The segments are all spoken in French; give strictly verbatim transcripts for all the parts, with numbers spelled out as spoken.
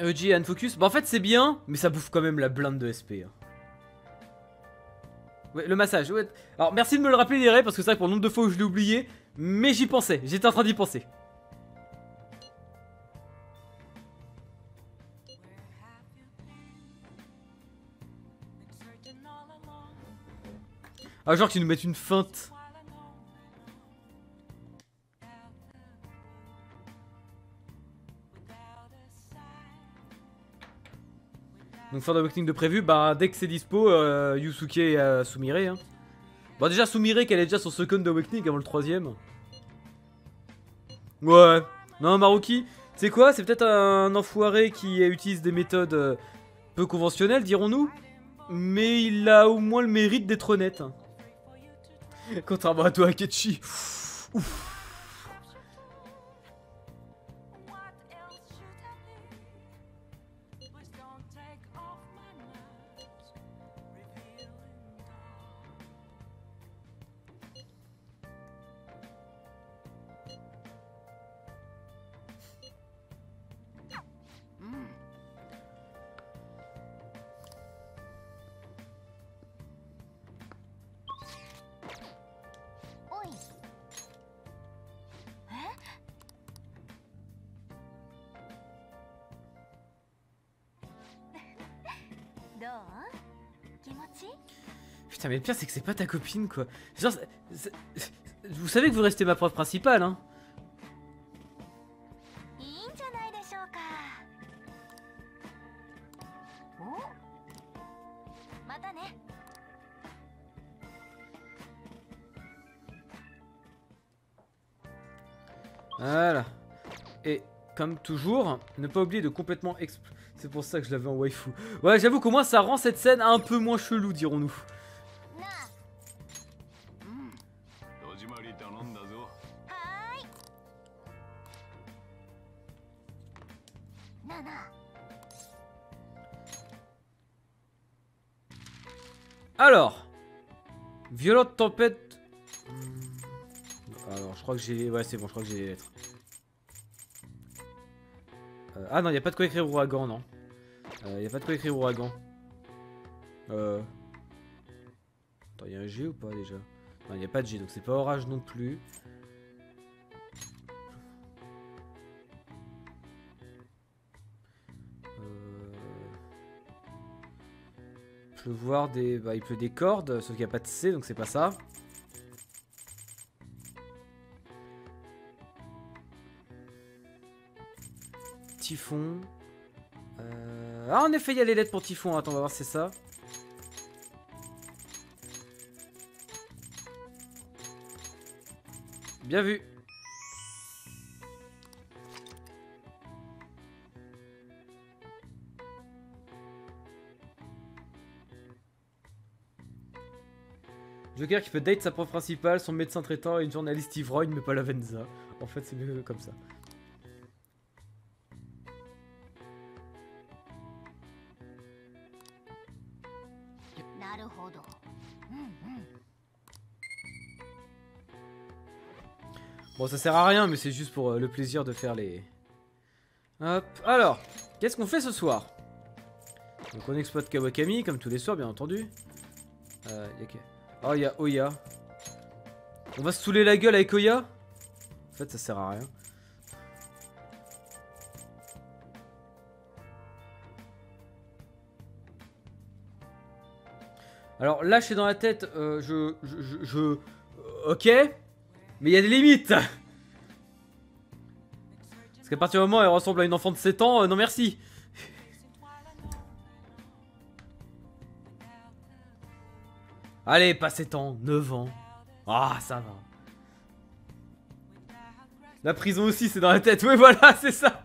E G et Anne Focus. Bah en fait c'est bien, mais ça bouffe quand même la blinde de S P. Hein. Ouais, le massage, ouais. Alors merci de me le rappeler les raies, parce que c'est vrai que pour le nombre de fois où je l'ai oublié, mais j'y pensais, j'étais en train d'y penser. Ah genre qu'ils nous mettent une feinte. Donc fin de booking de prévu, bah dès que c'est dispo, euh, Yusuke et euh, Sumire. Hein. Bon déjà Sumire qu'elle est déjà sur second awakening avant le troisième. Ouais. Non Maruki, c'est quoi? C'est peut-être un enfoiré qui utilise des méthodes euh, peu conventionnelles, dirons-nous. Mais il a au moins le mérite d'être honnête. Hein. Contrairement à toi Akechi. Ouf. Ouf. Putain mais le pire c'est que c'est pas ta copine quoi. Genre, c est, c est, vous savez que vous restez ma prof principale hein. Voilà. Et comme toujours, ne pas oublier de complètement exploser. C'est pour ça que je l'avais en waifu. Ouais, j'avoue qu'au moins ça rend cette scène un peu moins chelou, dirons-nous. Alors, violente tempête. Alors, je crois que j'ai. Ouais, c'est bon, je crois que j'ai les lettres. Euh... Ah non, il y a pas de quoi écrire ouragan, non. Euh, y a pas de quoi écrire ouragan. Euh... Attends, y a un G ou pas déjà? Non, y a pas de G, donc c'est pas orage non plus. Euh... Pleuvoir des... Bah, il pleut des cordes, sauf qu'il y a pas de C, donc c'est pas ça. Typhon... Euh... Ah en effet il y a les lettres pour Typhon, attends on va voir si c'est ça. Bien vu. Joker qui peut date sa prof principale, son médecin traitant et une journaliste ivrogne mais pas la Venza. En fait c'est mieux comme ça. Bon ça sert à rien mais c'est juste pour euh, le plaisir de faire les... Hop, alors, qu'est-ce qu'on fait ce soir? Donc on exploite Kawakami comme tous les soirs bien entendu. Euh, y a... Oh y'a Oya. On va se saouler la gueule avec Oya? En fait ça sert à rien. Alors là je suis dans la tête, euh, je... je... je... je... Ok. Mais il y a des limites. Parce qu'à partir du moment où elle ressemble à une enfant de sept ans, euh, non merci. Allez, pas sept ans, neuf ans. Ah, ça va. La prison aussi, c'est dans la tête. Oui, voilà, c'est ça.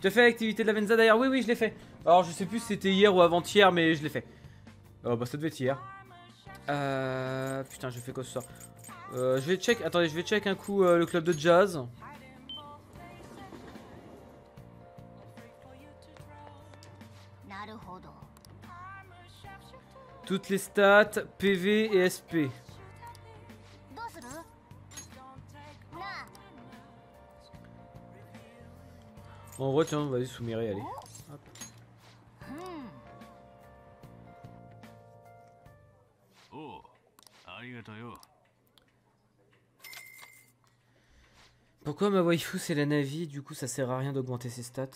Tu as fait l'activité de la Venza d'ailleurs? Oui, oui, je l'ai fait. Alors, je sais plus si c'était hier ou avant-hier, mais je l'ai fait. Oh, bah ça devait être hier. Euh... Putain, je fais quoi ce soir? Euh, je vais check, attendez, je vais check un coup euh, le club de jazz. Toutes les stats, P V et S P. On voit, tiens, vas-y, Sumire, allez. Hop. Pourquoi ma waifu c'est la Navi, du coup ça sert à rien d'augmenter ses stats?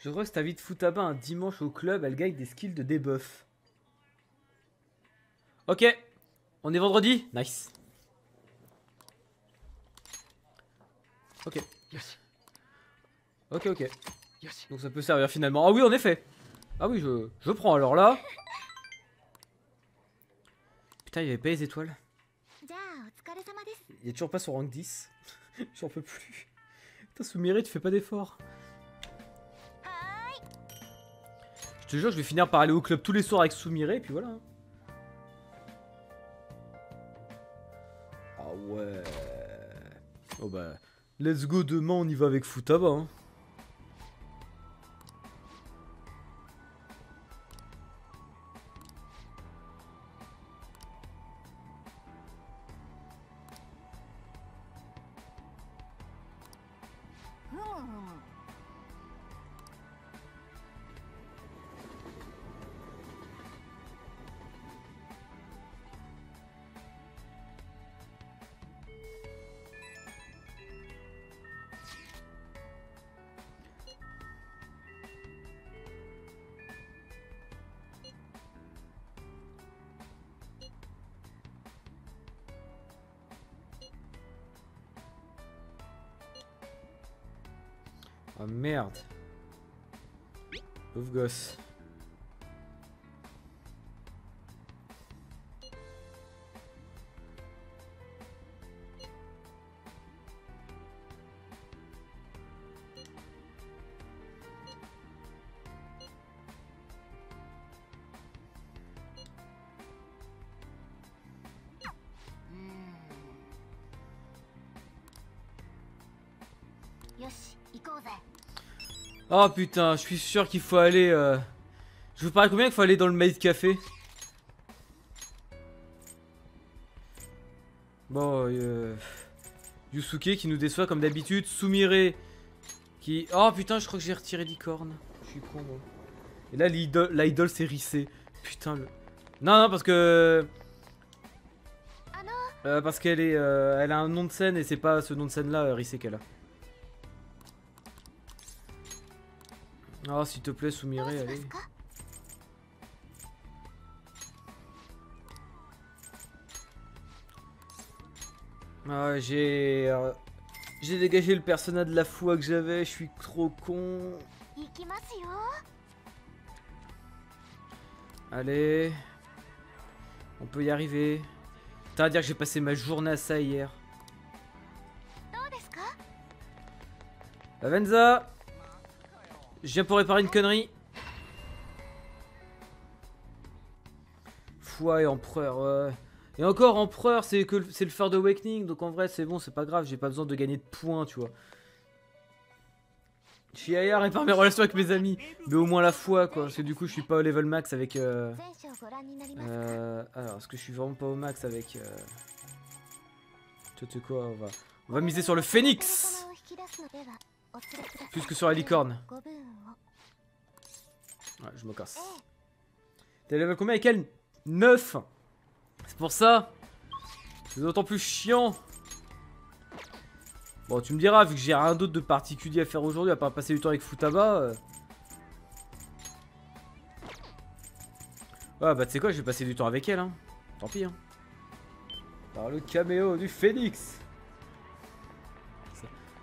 Je crois que ta vie de Futaba un dimanche au club, elle gagne des skills de debuff. Ok, on est vendredi. Nice. Ok. Ok, ok. Donc ça peut servir finalement. Ah oui, en effet. Ah oui, je, je prends alors là. Putain, il avait pas les étoiles. Il est toujours pas sur rank dix. J'en peux plus. Sumire, tu fais pas d'effort. Je te jure, je vais finir par aller au club tous les soirs avec Sumire et puis voilà. Ah ouais. Oh bah, let's go, demain on y va avec Futaba. Hein. Ah merde. Pauvre gosse. Oh putain, je suis sûr qu'il faut aller... Euh... Je vous parlais combien qu'il faut aller dans le maid café. Bon, euh... Yusuke qui nous déçoit comme d'habitude. Sumire qui... Oh putain, je crois que j'ai retiré l'icône. Je suis con, moi. Et là, l'idole s'est rissée. Putain, le... Non, non, parce que... Euh, parce qu'elle est... Euh... Elle a un nom de scène et c'est pas ce nom de scène-là, euh, rissée qu'elle a. Oh s'il te plaît Sumire, allez. Ah, j'ai... Euh, j'ai dégagé le personnage de la foi que j'avais, je suis trop con. Allez. On peut y arriver. T'as à dire que j'ai passé ma journée à ça hier. Avenza. Je viens pour réparer une connerie. Foi et empereur. Euh... Et encore empereur, c'est que le, le fer d'awakening. Donc en vrai, c'est bon, c'est pas grave. J'ai pas besoin de gagner de points, tu vois. Je suis ailleurs et par mes relations avec mes amis. Mais au moins la foi, quoi. Parce que du coup, je suis pas au level max avec. Euh... Euh... Alors, est-ce que je suis vraiment pas au max avec. Euh... Toi, tu quoi, on va... on va miser sur le phénix. Plus que sur la licorne. Ouais, je me casse. T'es level combien avec elle? Neuf. C'est pour ça. C'est d'autant plus chiant. Bon, tu me diras, vu que j'ai rien d'autre de particulier à faire aujourd'hui, à part passer du temps avec Futaba. Euh... Ouais, bah tu sais quoi, je vais passer du temps avec elle. Hein. Tant pis. Hein. Par le caméo du phénix.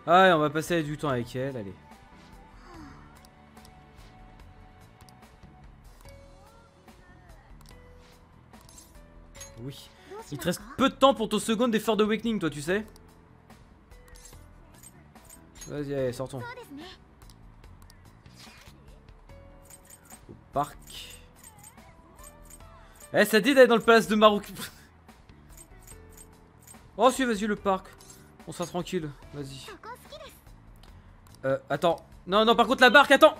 Allez, on va passer du temps avec elle, allez. Oui. Il te reste peu de temps pour ton second des Third Awakening, toi, tu sais. Vas-y, allez, sortons. Au parc. Eh, ça dit d'aller dans le palace de Maruki. Oh, si, vas-y, le parc. On sera tranquille, vas-y. Euh, attends. Non, non, par contre, la barque, attends.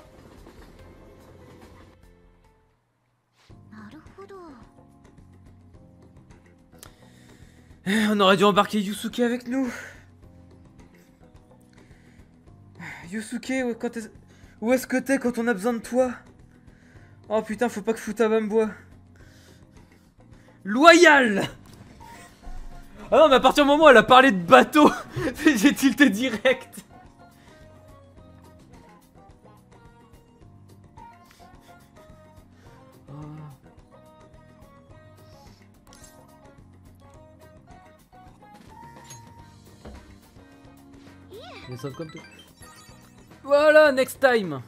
On aurait dû embarquer Yusuke avec nous. Yusuke, où est-ce que t'es quand on a besoin de toi? Oh putain, faut pas que Futaba me boit. Loyal! Ah non, mais à partir du moment où elle a parlé de bateau, j'ai tilté direct. Mais ça comme tout. Voilà, next time.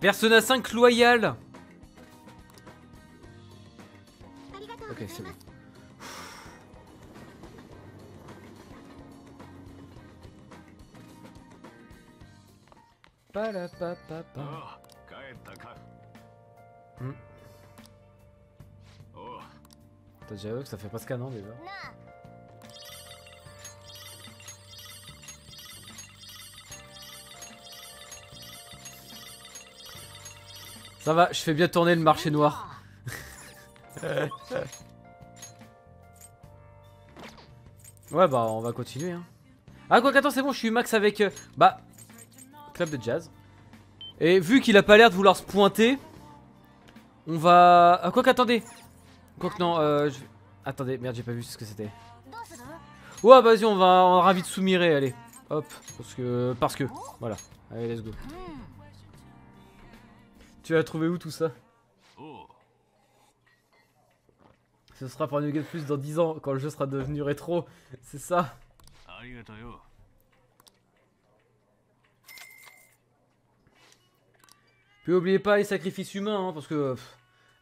Persona cinq Royal. Ok, c'est bon. Hmm. T'as déjà vu que ça fait presque un an déjà. Ça va, je fais bien tourner le marché noir. Ouais bah on va continuer hein. Ah quoi qu'attends c'est bon je suis max avec euh, bah club de jazz. Et vu qu'il a pas l'air de vouloir se pointer, on va... Ah quoi qu'attendez. Quoi que non, euh... Je... Attendez, merde j'ai pas vu ce que c'était. Ouais vas-y on va on ravite Sumire, allez. Hop, parce que... Parce que... Voilà, allez let's go. Tu as trouvé où tout ça? Ce sera pour New Game Plus dans dix ans, quand le jeu sera devenu rétro, c'est ça. Puis oubliez pas les sacrifices humains, hein, parce que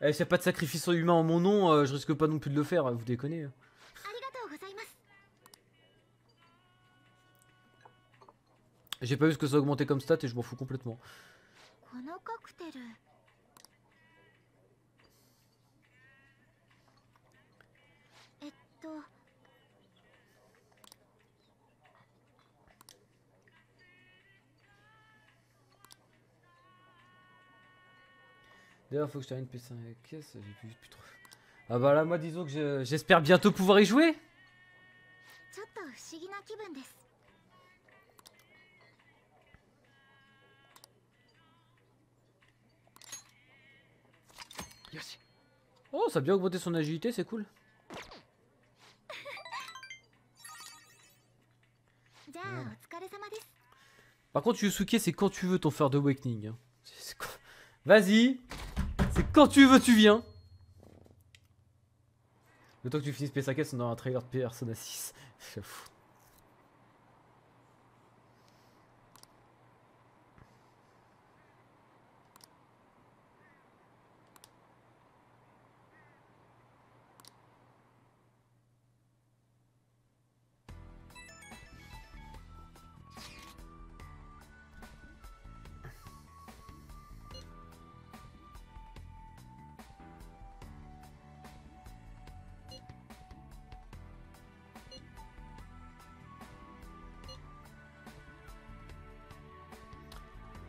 s'il n'y a pas de sacrifice humain en mon nom, euh, je risque pas non plus de le faire, vous déconnez. Hein. J'ai pas vu ce que ça a augmenté comme stat et je m'en fous complètement. D'ailleurs, faut que je termine P cinq. Qu'est-ce que j'ai plus, plus trop. Ah bah là, moi, disons que j'espère bientôt pouvoir y jouer. Oh, ça a bien augmenté son agilité, c'est cool. Ouais. Par contre, Yusuke, c'est quand tu veux ton Third Awakening. Hein. Vas-y, c'est quand tu veux, tu viens. Le temps que tu finisses P cinq S, on aura un trailer de Persona six. J'avoue.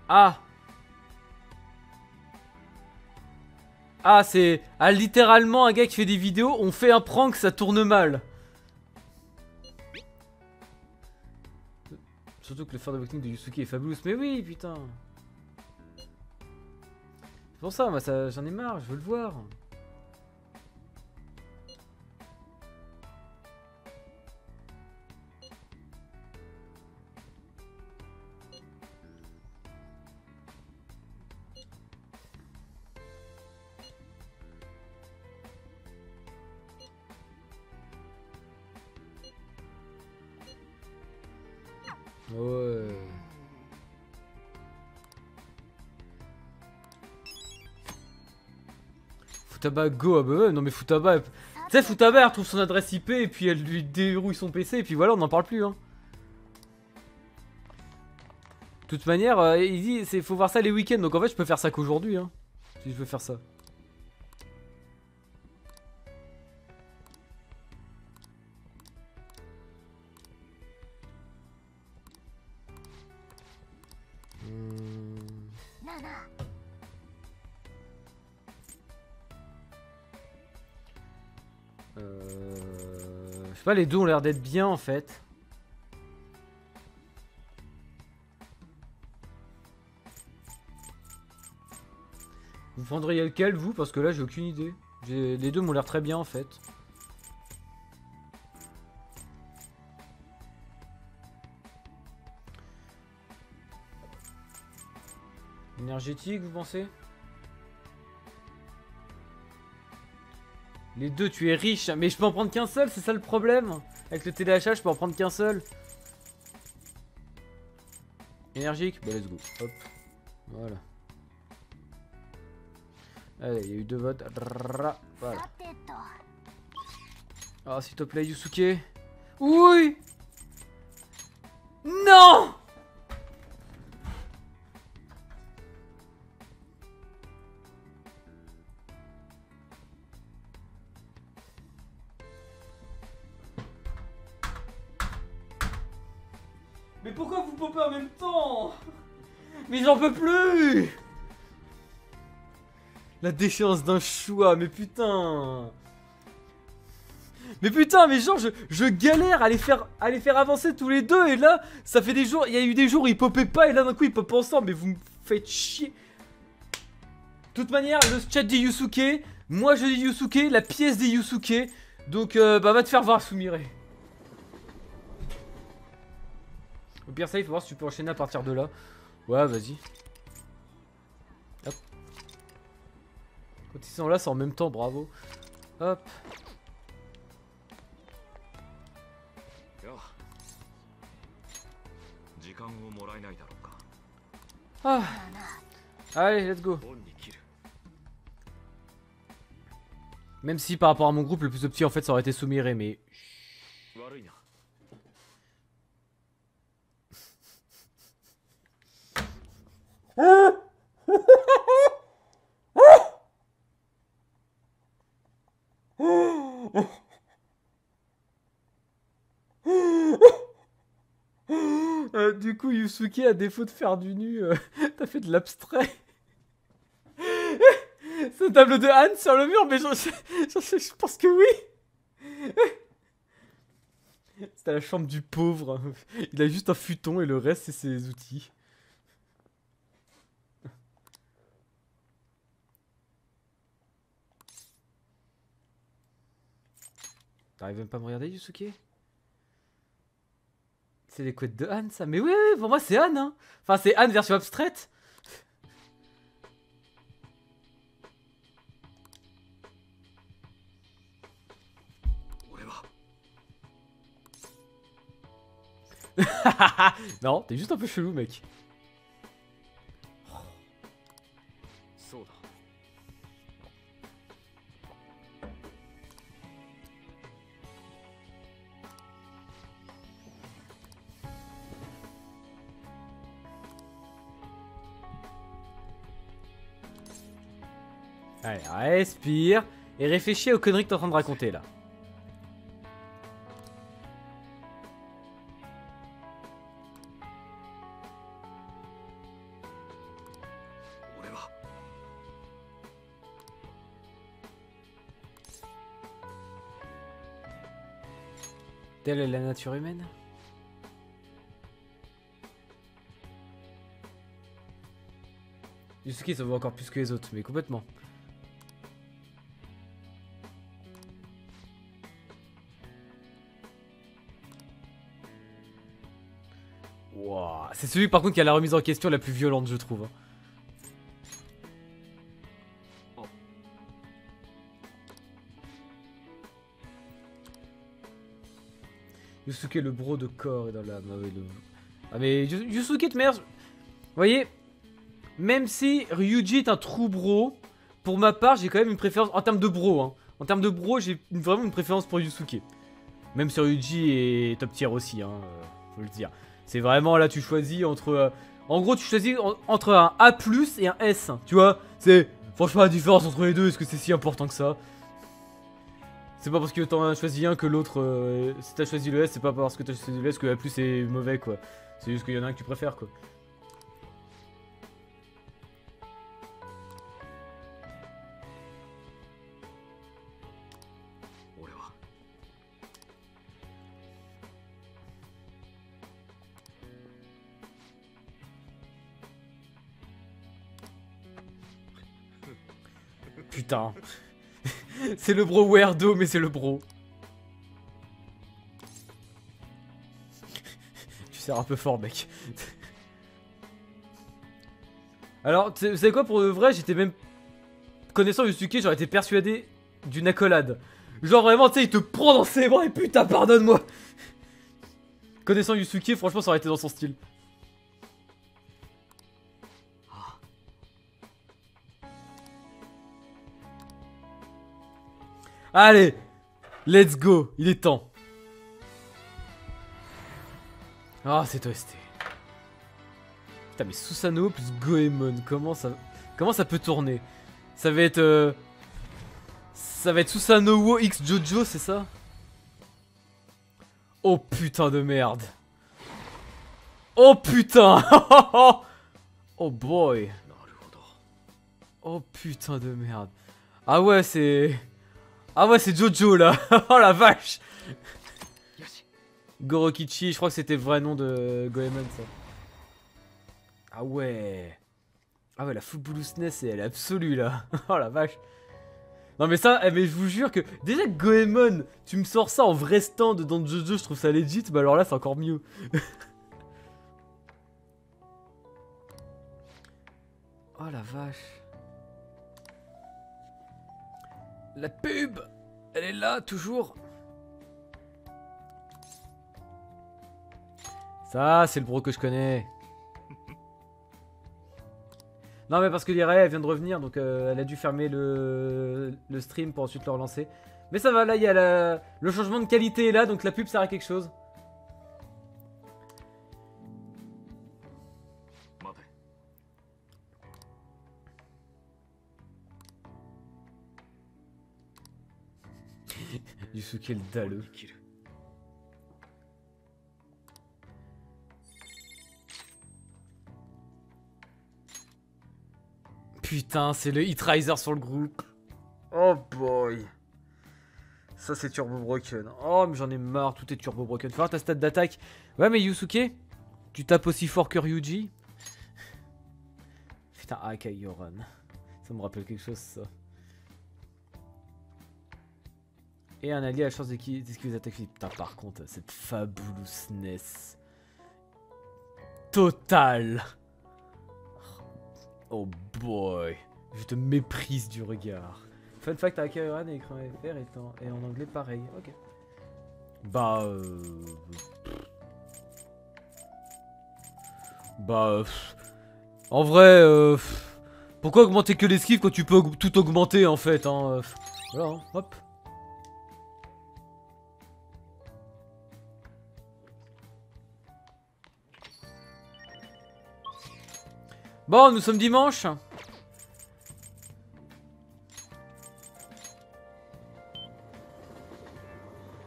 Ah. Ah c'est ah, littéralement un gars qui fait des vidéos, on fait un prank, ça tourne mal. Surtout que le Third Awakening de Yusuke est fabuleux, mais oui putain. C'est pour ça, moi ça, j'en ai marre, je veux le voir. Futaba go ah non mais Futaba, tu sais Futaba elle retrouve son adresse I P et puis elle lui dérouille son P C et puis voilà on n'en parle plus hein. De toute manière euh, il dit c'est faut voir ça les week-ends donc en fait je peux faire ça qu'aujourd'hui hein. Si je veux faire ça. Je sais pas, les deux ont l'air d'être bien en fait. Vous prendriez lequel vous? Parce que là j'ai aucune idée. Les deux m'ont l'air très bien en fait. Énergétique vous pensez? Les deux, tu es riche, mais je peux en prendre qu'un seul, c'est ça le problème. Avec le téléachat, je peux en prendre qu'un seul. Énergique, bah let's go. Hop, voilà. Allez, il y a eu deux votes. Voilà. Ah, s'il te plaît, Yusuke. Oui. Non. En même temps, mais j'en peux plus. La déchéance d'un choix, mais putain, mais putain, mais genre je, je galère à les faire, à les faire avancer tous les deux et là, ça fait des jours, il y a eu des jours où ils popaient pas et là d'un coup ils popent ensemble, mais vous me faites chier. De toute manière, le chat dit Yusuke, moi je dis Yusuke, la pièce dit Yusuke, donc euh, bah va te faire voir Sumire. Au pire ça il faut voir si tu peux enchaîner à partir de là. Ouais vas-y. Hop. Quand ils sont là c'est en même temps, bravo. Hop. Ah. Allez let's go. Même si par rapport à mon groupe le plus petit en fait ça aurait été Sumire mais... euh, du coup Yusuke à défaut de faire du nu euh, t'as fait de l'abstrait. C'est un tableau de Anne sur le mur mais je pense que oui. C'était la chambre du pauvre. Il a juste un futon et le reste c'est ses outils. T'arrives même pas à me regarder, Yusuke? C'est les couettes de Anne, ça? Mais oui, oui pour moi, c'est Anne, hein. Enfin, c'est Anne version abstraite. Non, t'es juste un peu chelou, mec. Allez, respire et réfléchis aux conneries que t'es en train de raconter là. Telle est la nature humaine. Yusuke ça vaut encore plus que les autres, mais complètement. C'est celui par contre qui a la remise en question la plus violente je trouve. Yusuke le bro de corps est dans l'âme. Ah mais Yusuke de merde. Vous voyez, même si Ryuji est un trou bro, pour ma part, j'ai quand même une préférence en termes de bro. Hein. En termes de bro, j'ai vraiment une préférence pour Yusuke. Même sur Ryuji et top tier aussi, hein, faut le dire. C'est vraiment là, tu choisis entre... Euh, en gros, tu choisis en, entre un A plus et un S. Tu vois, c'est... Franchement, la différence entre les deux, est-ce que c'est si important que ça? C'est pas parce que t'en as choisi un que l'autre... Euh, si t'as choisi le S, c'est pas parce que t'as choisi le S que A plus est mauvais, quoi. C'est juste qu'il y en a un que tu préfères, quoi. Putain, c'est le bro weirdo, mais c'est le bro. Tu sers un peu fort, mec. Alors, vous savez quoi, pour le vrai, j'étais même... Connaissant Yusuke, j'aurais été persuadé d'une accolade. Genre vraiment, tu sais, il te prend dans ses bras et putain, pardonne-moi. Connaissant Yusuke, franchement, ça aurait été dans son style. Allez, let's go, il est temps. Ah, oh, c'est O S T. Putain, mais Susanoo plus Goemon, comment ça, comment ça peut tourner? Ça va être, euh... ça va être Susanoo Wo X Jojo, c'est ça? Oh putain de merde. Oh putain. Oh boy. Oh putain de merde. Ah ouais, c'est... Ah ouais, c'est Jojo là. Oh la vache. Gorokichi, je crois que c'était le vrai nom de Goemon ça. Ah ouais. Ah ouais, la footballousness, elle est absolue là. Oh la vache. Non mais ça, mais je vous jure que... Déjà Goemon, tu me sors ça en vrai stand dans Jojo, je trouve ça legit. Bah alors là, c'est encore mieux. Oh la vache. La pub, elle est là, toujours. Ça, c'est le bro que je connais. Non, mais parce que l'I R A, elle vient de revenir, donc euh, elle a dû fermer le, le stream pour ensuite le relancer. Mais ça va, là, il y a la, le changement de qualité est là, donc la pub sert à quelque chose. Yusuke le dalleux. Putain, c'est le hit riser sur le groupe. Oh boy. Ça c'est turbo broken. Oh mais j'en ai marre, tout est turbo broken. Faut voir ta stat d'attaque. Ouais mais Yusuke, tu tapes aussi fort que Ryuji. Putain, Akayoran. Ça me rappelle quelque chose ça. Et un allié à la chance d'esquiver les attaques physiques. Putain, par contre, cette fabulousness totale. Oh boy. Je te méprise du regard. Fun fact, Akaran est écrit en F R et en anglais pareil. Ok. Bah euh... Bah euh... En vrai, euh... pourquoi augmenter que l'esquive quand tu peux tout augmenter en fait hein. Voilà, hein. Hop. Bon, nous sommes dimanche.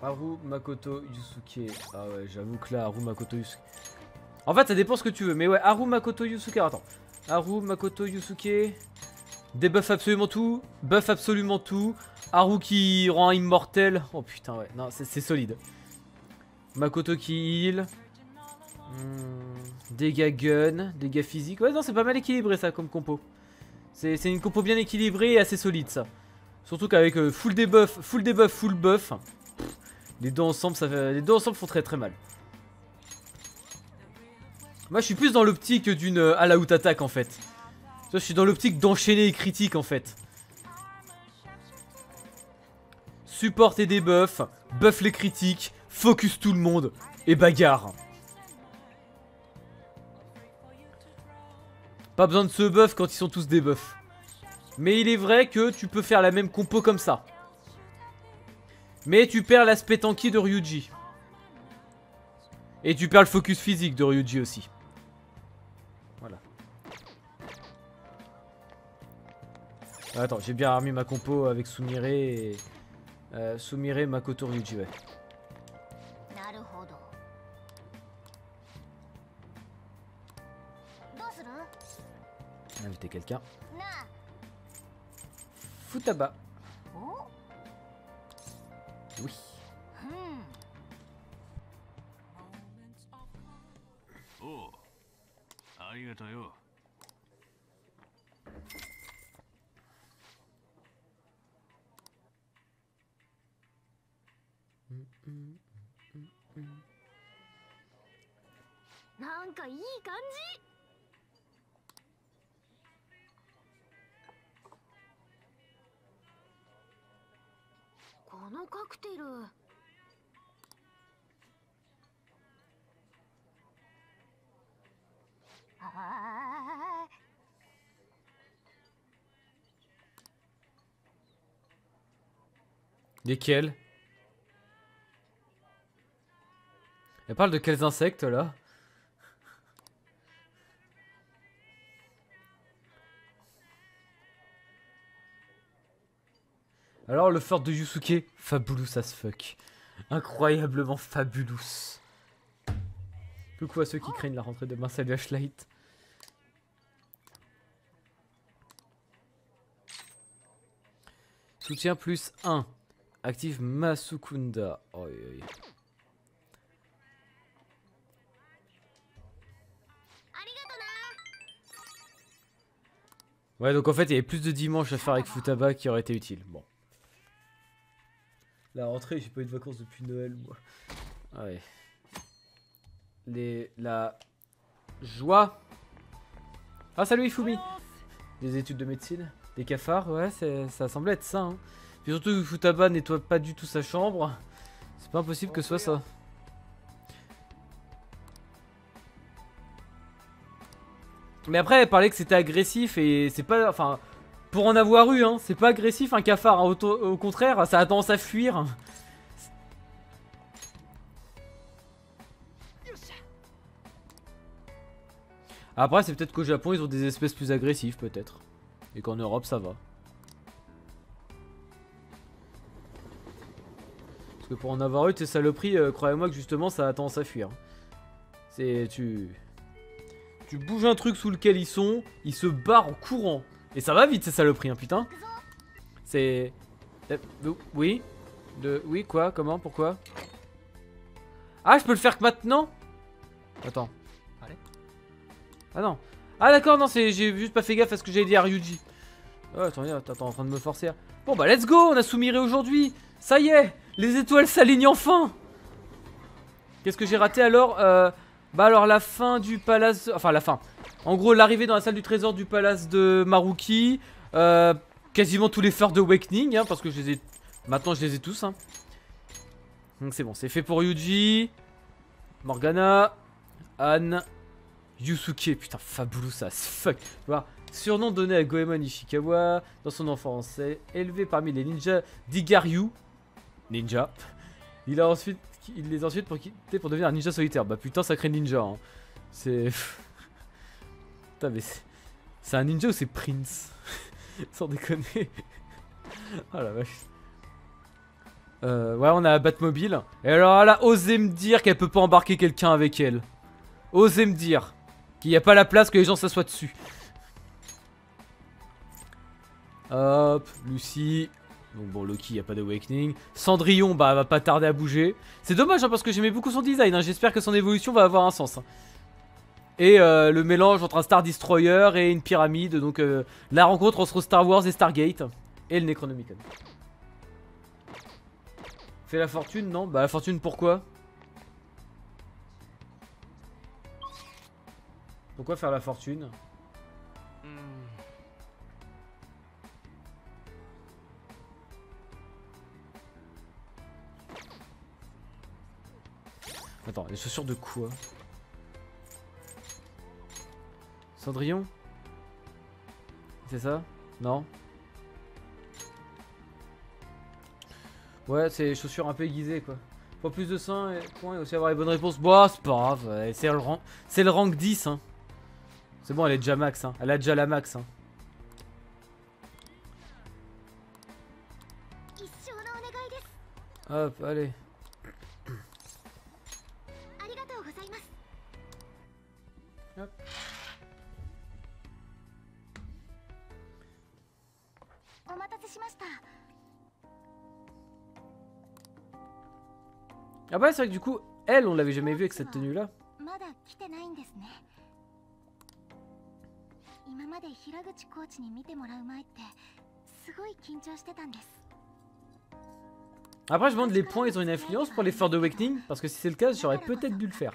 Haru, Makoto, Yusuke. Ah ouais, j'avoue que là, Haru, Makoto, Yusuke. En fait, ça dépend ce que tu veux. Mais ouais, Haru, Makoto, Yusuke. Attends. Haru, Makoto, Yusuke. Débuff absolument tout. Buff absolument tout. Haru qui rend immortel. Oh putain, ouais. Non, c'est solide. Makoto qui heal. Hmm, dégâts gun, dégâts physiques. Ouais non, c'est pas mal équilibré ça comme compo. C'est une compo bien équilibrée et assez solide ça. Surtout qu'avec euh, full debuff, full debuff, full buff, pff, les deux ensemble ça fait, les deux ensemble font très très mal. Moi je suis plus dans l'optique d'une euh, à la out attaque en fait. Je suis dans l'optique d'enchaîner les critiques en fait. Support et debuff, buff les critiques, focus tout le monde et bagarre. Pas besoin de ce buff quand ils sont tous des buffs. Mais il est vrai que tu peux faire la même compo comme ça. Mais tu perds l'aspect tanky de Ryuji. Et tu perds le focus physique de Ryuji aussi. Voilà. Attends, j'ai bien armé ma compo avec Sumire et... Euh, Sumire, Makoto, Ryuji, ouais. Inviter quelqu'un. Futaba. Oui. Oh. Lesquels? Elle parle de quels insectes là? Alors le fort de Yusuke, fabulous as fuck. Incroyablement fabulous. Coucou à ceux qui craignent la rentrée demain, salut Ashlight. Soutien plus un. Active Masukunda. Oh, oui, oui. Ouais, donc en fait il y avait plus de dimanches à faire avec Futaba qui aurait été utile. Bon. La rentrée, j'ai pas eu de vacances depuis Noël moi. Ouais. Les, la joie. Ah salut Ifumi. Des études de médecine. Des cafards, ouais, ça semblait être ça hein. Puis surtout que Futaba nettoie pas du tout sa chambre. C'est pas impossible que ce soit ça. Mais après elle parlait que c'était agressif et c'est pas... Enfin, pour en avoir eu hein, c'est pas agressif un cafard hein. au, au contraire, ça a tendance à fuir. Après, c'est peut-être qu'au Japon, ils ont des espèces plus agressives, peut-être. Et qu'en Europe, ça va. Parce que pour en avoir eu, tes saloperies, euh, croyez-moi que justement, ça a tendance à fuir. C'est... Tu... Tu bouges un truc sous lequel ils sont, ils se barrent en courant. Et ça va vite, ces saloperies, hein, putain. C'est... Oui de... Oui, quoi? Comment? Pourquoi? Ah, je peux le faire que maintenant? Attends. Ah non. Ah d'accord, non, j'ai juste pas fait gaffe à ce que j'ai dit à Ryuji. Oh, attends, t'es en train de me forcer. Bon bah let's go, on a Sumire aujourd'hui. Ça y est, les étoiles s'alignent enfin. Qu'est-ce que j'ai raté alors euh, Bah alors la fin du palace... Enfin la fin. En gros, l'arrivée dans la salle du trésor du palace de Maruki. Euh, quasiment tous les Third Awakening, hein, parce que je les ai... Maintenant je les ai tous. Hein. Donc c'est bon, c'est fait pour Ryuji. Morgana. Ann. Yusuke, putain, fabulous as fuck. Voilà. Surnom donné à Goemon Ishikawa dans son enfance, élevé parmi les ninjas d'Igaryu. Ninja. Il a ensuite, il les a ensuite pour quitter pour devenir un ninja solitaire. Bah putain, sacré ninja. Hein. C'est. Putain, mais c'est un ninja ou c'est Prince? Sans déconner. Oh la vache. Euh, ouais, on a Batmobile. Et alors là, osez me dire qu'elle peut pas embarquer quelqu'un avec elle. Osez me dire. Qu'il n'y a pas la place que les gens s'assoient dessus. Hop, Lucie. Donc bon, Loki, il n'y a pas d'awakening. Cendrillon, bah, elle va pas tarder à bouger. C'est dommage, hein, parce que j'aimais beaucoup son design. Hein. J'espère que son évolution va avoir un sens. Hein. Et euh, le mélange entre un Star Destroyer et une pyramide. Donc euh, la rencontre entre Star Wars et Stargate. Et le Necronomicon. Fait la fortune, non? Bah la fortune, pourquoi? Pourquoi faire la fortune? mmh. Attends, les chaussures de quoi? Cendrillon? C'est ça? Non? Ouais, c'est les chaussures un peu aiguisées quoi. Pour plus de cent points et aussi avoir les bonnes réponses. Bah, c'est pas grave, c'est le rank, c'est le rank dix. Hein. C'est bon, elle est déjà max. Hein. Elle a déjà la max. Hein. Hop, allez. Hop. Ah bah c'est vrai que du coup, elle, on l'avait jamais vue avec cette tenue-là. Après, je demande les points, ils ont une influence pour les faire de Awakening, parce que si c'est le cas, j'aurais peut-être dû le faire.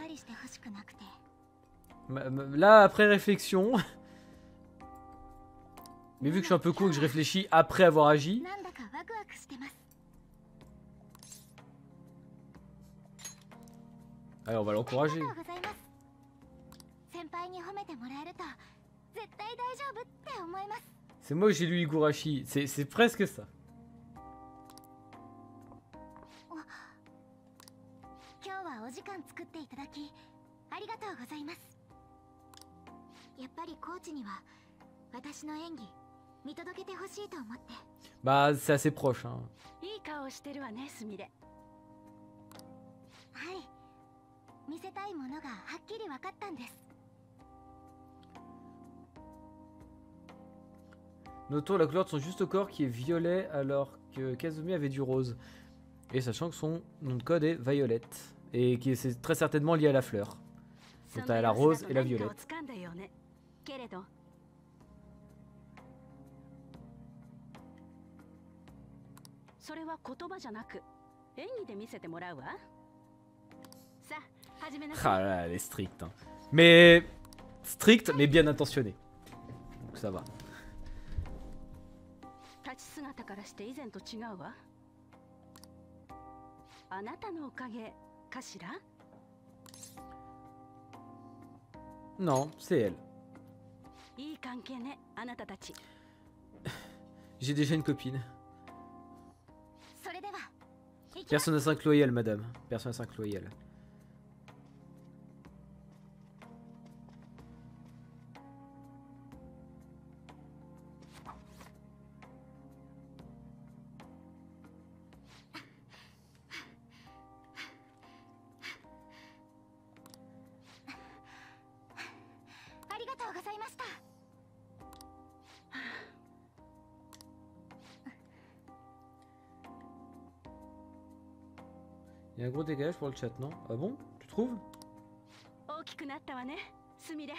Là, après réflexion... Mais vu que je suis un peu con et que je réfléchis après avoir agi... Allez, on va l'encourager. C'est moi, j'ai lu Higurashi. C'est presque ça. Bah, c'est assez proche. Hein. Notons la couleur de son juste corps qui est violet alors que Kazumi avait du rose. Et sachant que son nom de code est Violette. Et qui est très certainement lié à la fleur. Donc t'as la rose et la violette. Ah là là, elle est stricte. Hein. Mais... stricte, mais bien intentionnée. Donc ça va. Non, c'est elle. J'ai déjà une copine. Persona cinq Royal, madame. Persona cinq Royal. Il y a un gros décalage pour le chat, non? Ah bon? Tu trouves? Oh, je l'ai juste aidé.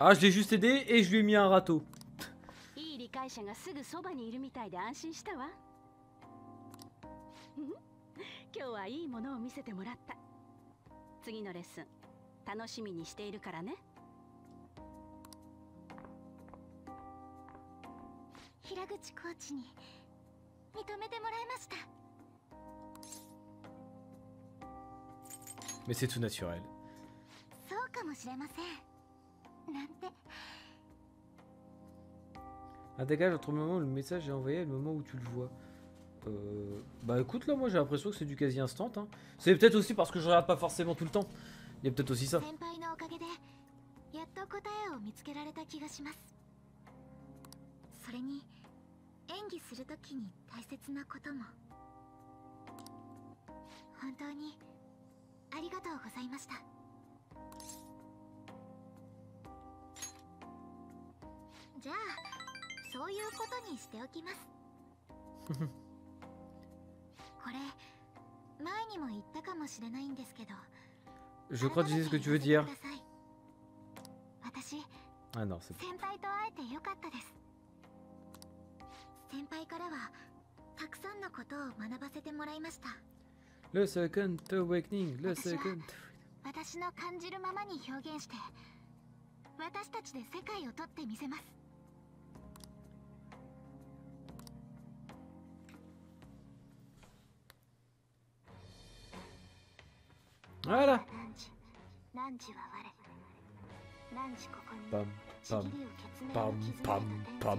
Ah, je l'ai juste aidé et je lui ai mis un râteau. Mais c'est tout naturel. Un dégage entre le moment où le message est envoyé et le moment où tu le vois. Euh, bah écoute, là moi j'ai l'impression que c'est du quasi instant. Hein. C'est peut-être aussi parce que je regarde pas forcément tout le temps. Il y a peut-être aussi ça. 答えを見つけられた気がします。それに演技するときに大切なことも。本当にありがとうございました。じゃあそういうことにしておきます。これ前にも言ったかもしれないんですけど。Je crois que je sais ce que tu veux dire. Ah non, c'est le second awakening, le second. Voilà. Pam, pam, pam, pam, pam.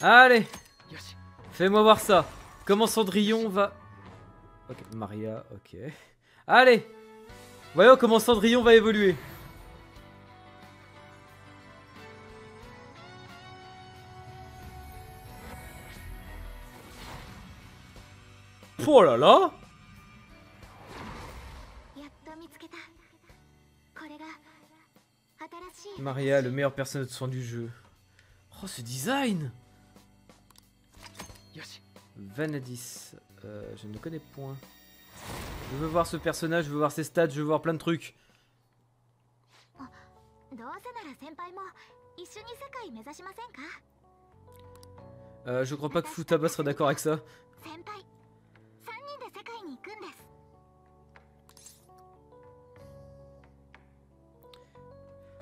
Allez, fais-moi voir ça. Comment Cendrillon va... Ok, Maria, ok. Allez, voyons comment Cendrillon va évoluer. Oh là là. Maria, le meilleur personnage de son du jeu. Oh, ce design. Vanadis, euh, je ne connais point. Je veux voir ce personnage, je veux voir ses stats, je veux voir plein de trucs. Euh, je crois pas que Futaba serait d'accord avec ça.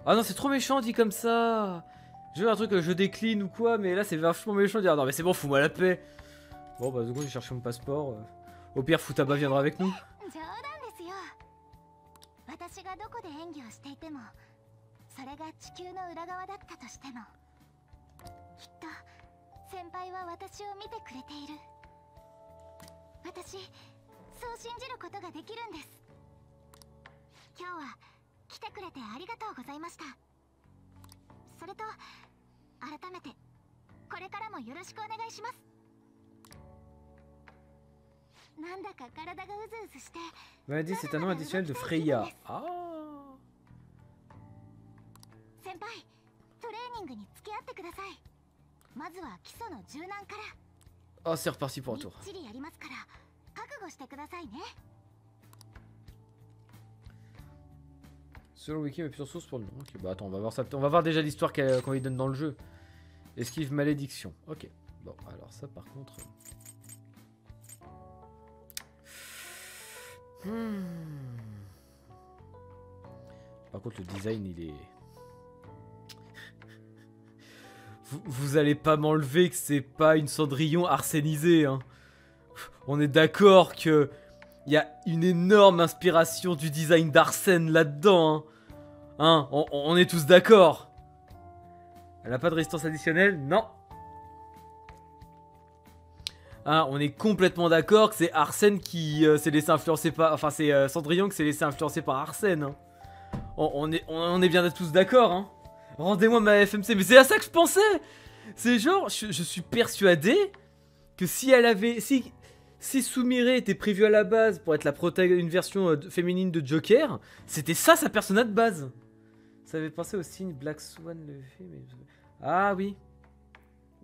Ah non, c'est trop méchant dit comme ça. Je veux un truc que je décline ou quoi, mais là c'est vachement méchant de dire ah, non mais c'est bon, fous-moi la paix. Bon bah du coup j'ai cherché mon passeport. Au pire Futaba viendra avec nous. Vanadis, c'est un nom additionnel de Freya. Ah. Oh, c'est reparti pour un tour. Selon le wiki, mais plusieurs sources pour le nom. Ok, bah attends, on va voir ça. On va voir déjà l'histoire qu'on lui donne dans le jeu. Esquive malédiction. Ok. Bon, alors ça par contre... Hmm. Par contre, le design, il est... Vous, vous allez pas m'enlever que c'est pas une Cendrillon arsénisée, hein. On est d'accord que il y a une énorme inspiration du design d'Arsène là-dedans, hein. Hein, on, on est tous d'accord. Elle a pas de résistance additionnelle, non. Hein, on est complètement d'accord que c'est Arsène qui euh, s'est laissé influencer par... Enfin, c'est euh, Cendrillon qui s'est laissé influencer par Arsène. Hein. On, on, est, on, on est bien tous d'accord. Hein. Rendez-moi ma F M C. Mais c'est à ça que je pensais. C'est genre, je, je suis persuadé que si elle avait... Si, si Sumire était prévue à la base pour être la une version euh, féminine de Joker, c'était ça sa persona de base. Ça avait pensé au signe Black Swan levé, mais... Ah oui.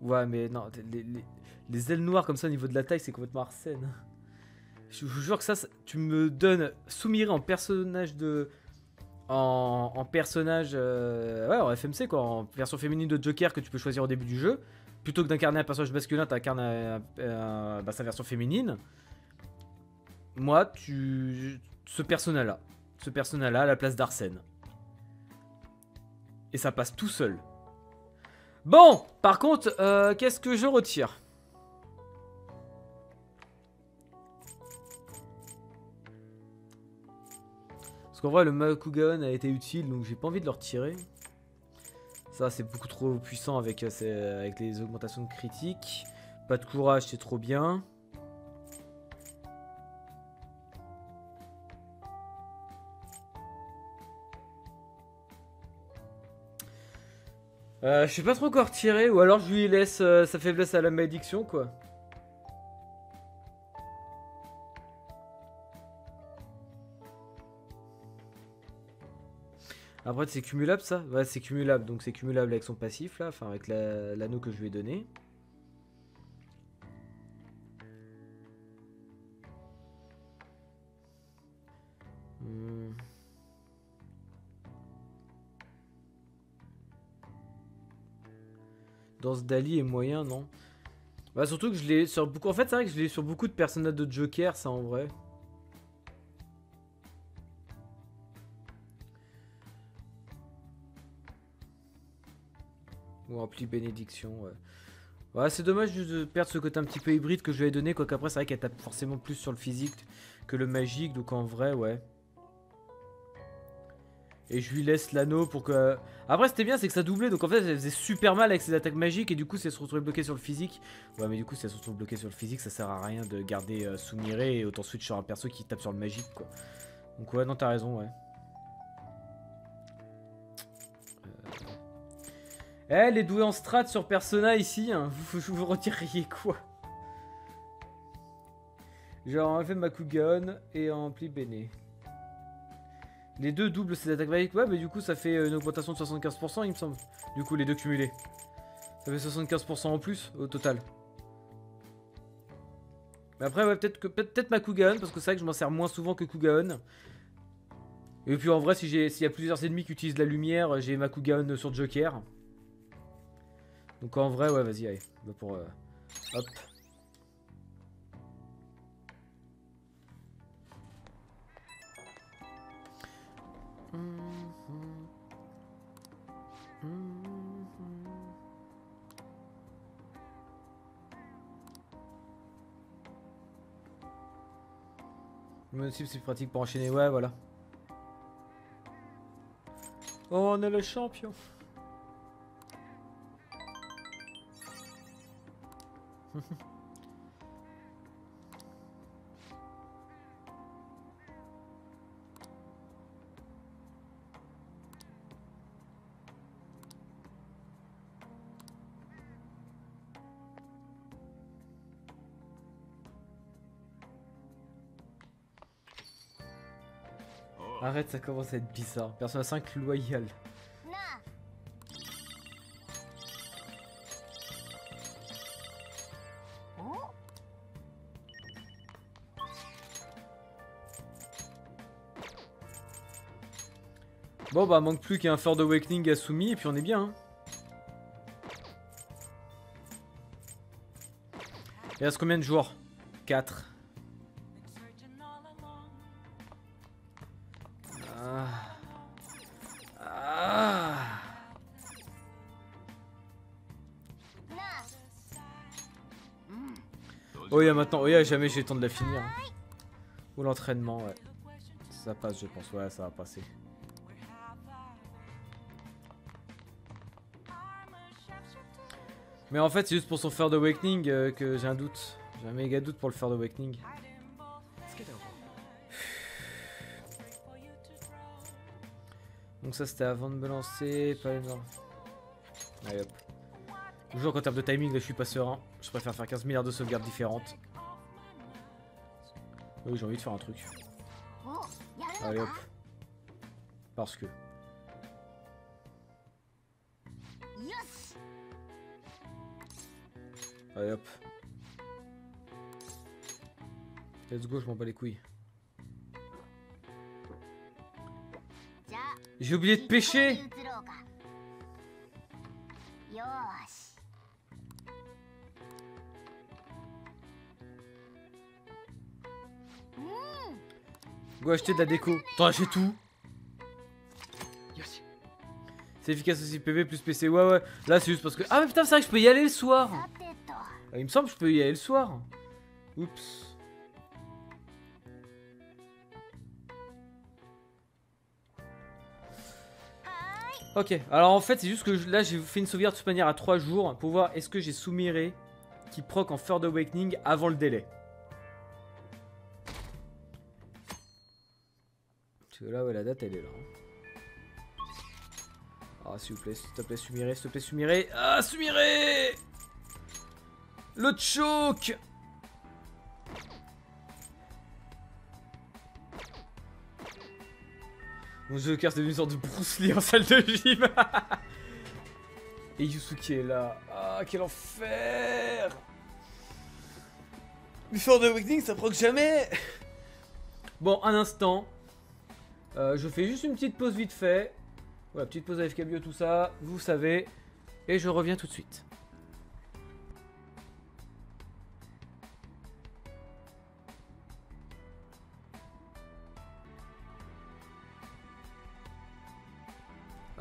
Ouais, mais non, les, les, les ailes noires comme ça au niveau de la taille, c'est complètement Arsène. Je vous jure que ça, ça, tu me donnes Sumire en personnage de... En, en personnage... Euh, ouais, en F M C, quoi, en version féminine de Joker que tu peux choisir au début du jeu. Plutôt que d'incarner un personnage masculin, t'incarnes euh, euh, bah, sa version féminine. Moi, tu... Ce persona-là. Ce persona-là à la place d'Arsène. Et ça passe tout seul. Bon, par contre, euh, qu'est-ce que je retire? Parce qu'en vrai, le Makugan a été utile, donc j'ai pas envie de le retirer. Ça, c'est beaucoup trop puissant avec, euh, avec les augmentations de critiques. Pas de courage, c'est trop bien. Euh, je sais pas trop quoi retirer, ou alors je lui laisse euh, sa faiblesse à la malédiction, quoi. Après, c'est cumulable, ça? Ouais, c'est cumulable, donc c'est cumulable avec son passif, là, enfin, avec l'anneau que je lui ai donné. Hmm. Danse d'Ali est moyen, non? Bah, surtout que je l'ai sur beaucoup... En fait, c'est vrai que je l'ai sur beaucoup de personnages de Joker, ça, en vrai. Ou rempli bénédiction, ouais. Ouais, c'est dommage de perdre ce côté un petit peu hybride que je lui ai donné, quoique après, c'est vrai qu'elle tape forcément plus sur le physique que le magique, donc en vrai, ouais. Et je lui laisse l'anneau pour que... Après, c'était bien, c'est que ça doublait, donc en fait, elle faisait super mal avec ses attaques magiques, et du coup, si elle se retrouvait bloquée sur le physique... Ouais, mais du coup, si elle se retrouve bloquée sur le physique, ça sert à rien de garder euh, Sumire, et autant switch sur un perso qui tape sur le magique, quoi. Donc ouais, non, t'as raison, ouais. Eh, elle est douée en strat sur Persona, ici, hein. Vous, vous retireriez quoi? Genre, on a fait Makugan, et on plie Béné. Les deux doublent ces attaques magiques, ouais, mais du coup ça fait une augmentation de soixante-quinze pour cent il me semble. Du coup les deux cumulés. Ça fait soixante-quinze pour cent en plus au total. Mais après ouais, peut-être que peut-être ma Kugaon, parce que c'est vrai que je m'en sers moins souvent que Kugaon. Et puis en vrai si j'ai s'il y a plusieurs ennemis qui utilisent la lumière, j'ai ma Kugaon sur Joker. Donc en vrai ouais vas-y allez. Bah pour euh, hop. C'est pratique pour enchaîner, ouais voilà. Oh, on est le champion. Arrête, ça commence à être bizarre. Persona cinq loyal. Bon bah manque plus qu'un Third Awakening à Sumi et puis on est bien. Hein. Il reste combien de joueurs? quatre. Maintenant, oh yeah, jamais j'ai le temps de la finir. Hein. Ou l'entraînement, ouais. Ça passe, je pense. Ouais, ça va passer. Mais en fait, c'est juste pour son Third Awakening euh, que j'ai un doute. J'ai un méga doute pour le Third Awakening. Donc, ça c'était avant de me lancer. Pas énorme. Allez hop. Toujours qu'en termes de timing, là je suis pas serein. Je préfère faire quinze milliards de sauvegardes différentes. Oui, j'ai envie de faire un truc. Allez hop. Parce que. Allez hop. Let's go, je m'en bats les couilles. J'ai oublié de pêcher! Go acheter de la déco. T'en achètes tout. C'est efficace aussi P V plus P C. Ouais ouais. Là c'est juste parce que... Ah mais putain c'est vrai que je peux y aller le soir. Il me semble que je peux y aller le soir. Oups. Ok, alors en fait c'est juste que je, là j'ai fait une sauvegarde de toute manière à trois jours pour voir est-ce que j'ai Sumire qui proc en Third Awakening avant le délai. Parce que là ouais la date elle est là. Ah s'il vous plaît, s'il te plaît Sumire, s'il te plaît Sumire. Ah Sumire. Le choke. Mon Joker c'est devenu une sorte de Bruce Lee en salle de gym. Et Yusuke est là. Ah quel enfer. Before the Awakening ça proc jamais. Bon un instant. euh, Je fais juste une petite pause vite fait. Voilà petite pause A F K bio tout ça. Vous savez. Et je reviens tout de suite.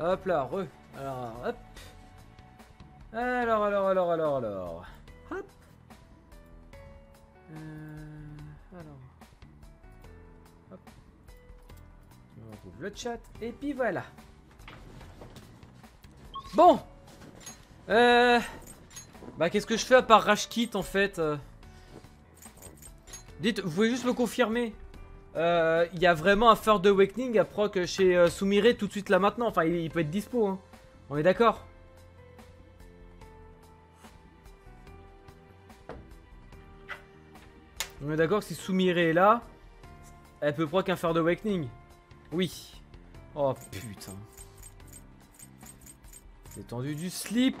Hop là, re. Alors, hop. Alors, alors, alors, alors, alors. Hop. Euh, alors. Hop. On retrouve le chat. Et puis voilà. Bon. Euh. Bah, qu'est-ce que je fais à part Rage Kit en fait euh... Dites, vous pouvez juste me confirmer. Il euh, y a vraiment un Third Awakening à proc chez euh, Sumire tout de suite là maintenant. Enfin, il, il peut être dispo. Hein. On est d'accord. On est d'accord que si Sumire est là, elle peut proc un Third Awakening. Oui. Oh putain. C'est tendu du slip.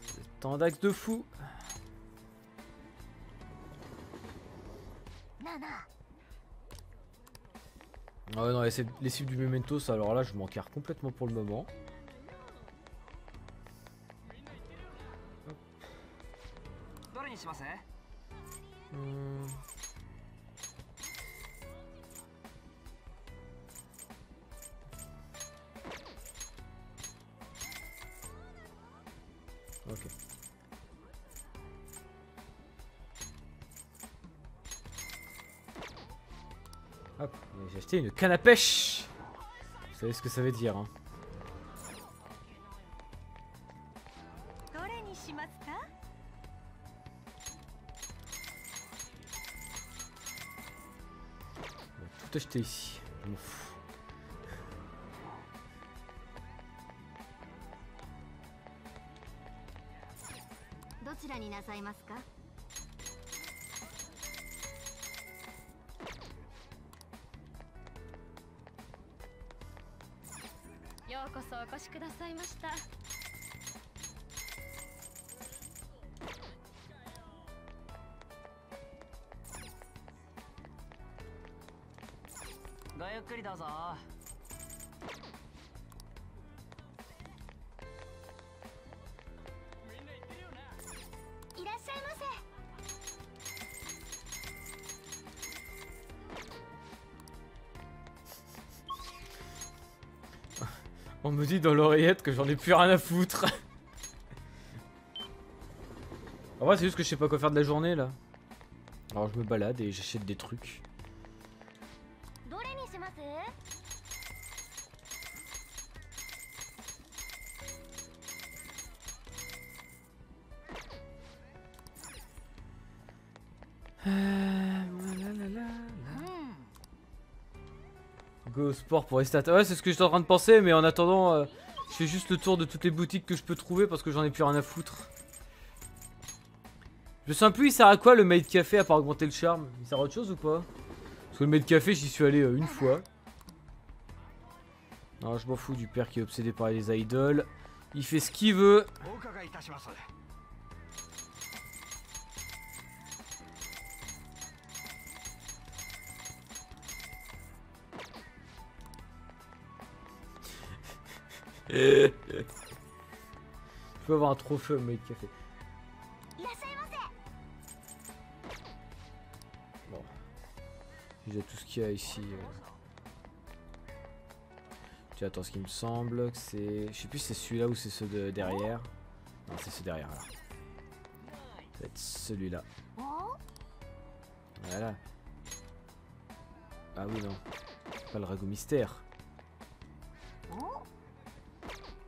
C'est tendax de fou. Ah ouais, non, les, les cibles du Mementos, alors là, je m'en carre complètement pour le moment. Hum. Ok. Hop, j'ai acheté une canne à pêche. Vous savez ce que ça veut dire, hein. On va tout acheter ici. Ouf. On me dit dans l'oreillette que j'en ai plus rien à foutre. En vrai c'est juste que je sais pas quoi faire de la journée là. Alors je me balade et j'achète des trucs. Sport pour rester à ta... Ouais c'est ce que j'étais en train de penser mais en attendant euh, je fais juste le tour de toutes les boutiques que je peux trouver parce que j'en ai plus rien à foutre. Je sais plus il sert à quoi le maid café à part augmenter le charme. Il sert à autre chose ou pas? Parce que le maid café j'y suis allé euh, une fois. Non je m'en fous du père qui est obsédé par les idoles. Il fait ce qu'il veut. Je peux avoir un trophée au mec café. Bon. J'ai tout ce qu'il y a ici. Puis attends, ce qui me semble que c'est... Je sais plus si c'est celui-là ou c'est ceux de derrière. Non, c'est ceux derrière. Alors. Ça va être celui-là. Voilà. Ah oui, non. Pas le ragoût mystère.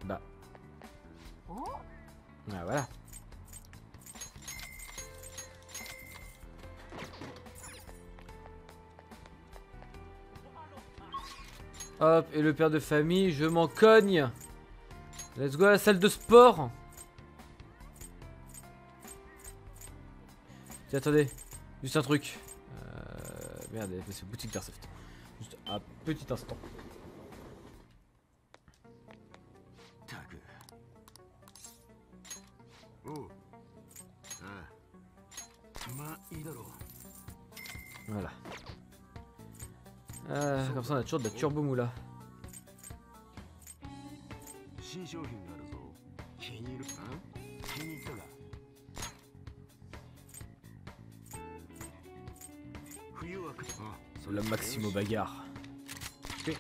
Bah. Ah voilà. Hop, et le père de famille, je m'en cogne. Let's go à la salle de sport. Tiens, attendez, juste un truc. Euh, merde, c'est boutique d'Airsoft. Juste un petit instant. Voilà. Euh, comme ça on a toujours de la turbo moula. La maximo bagarre. Okay.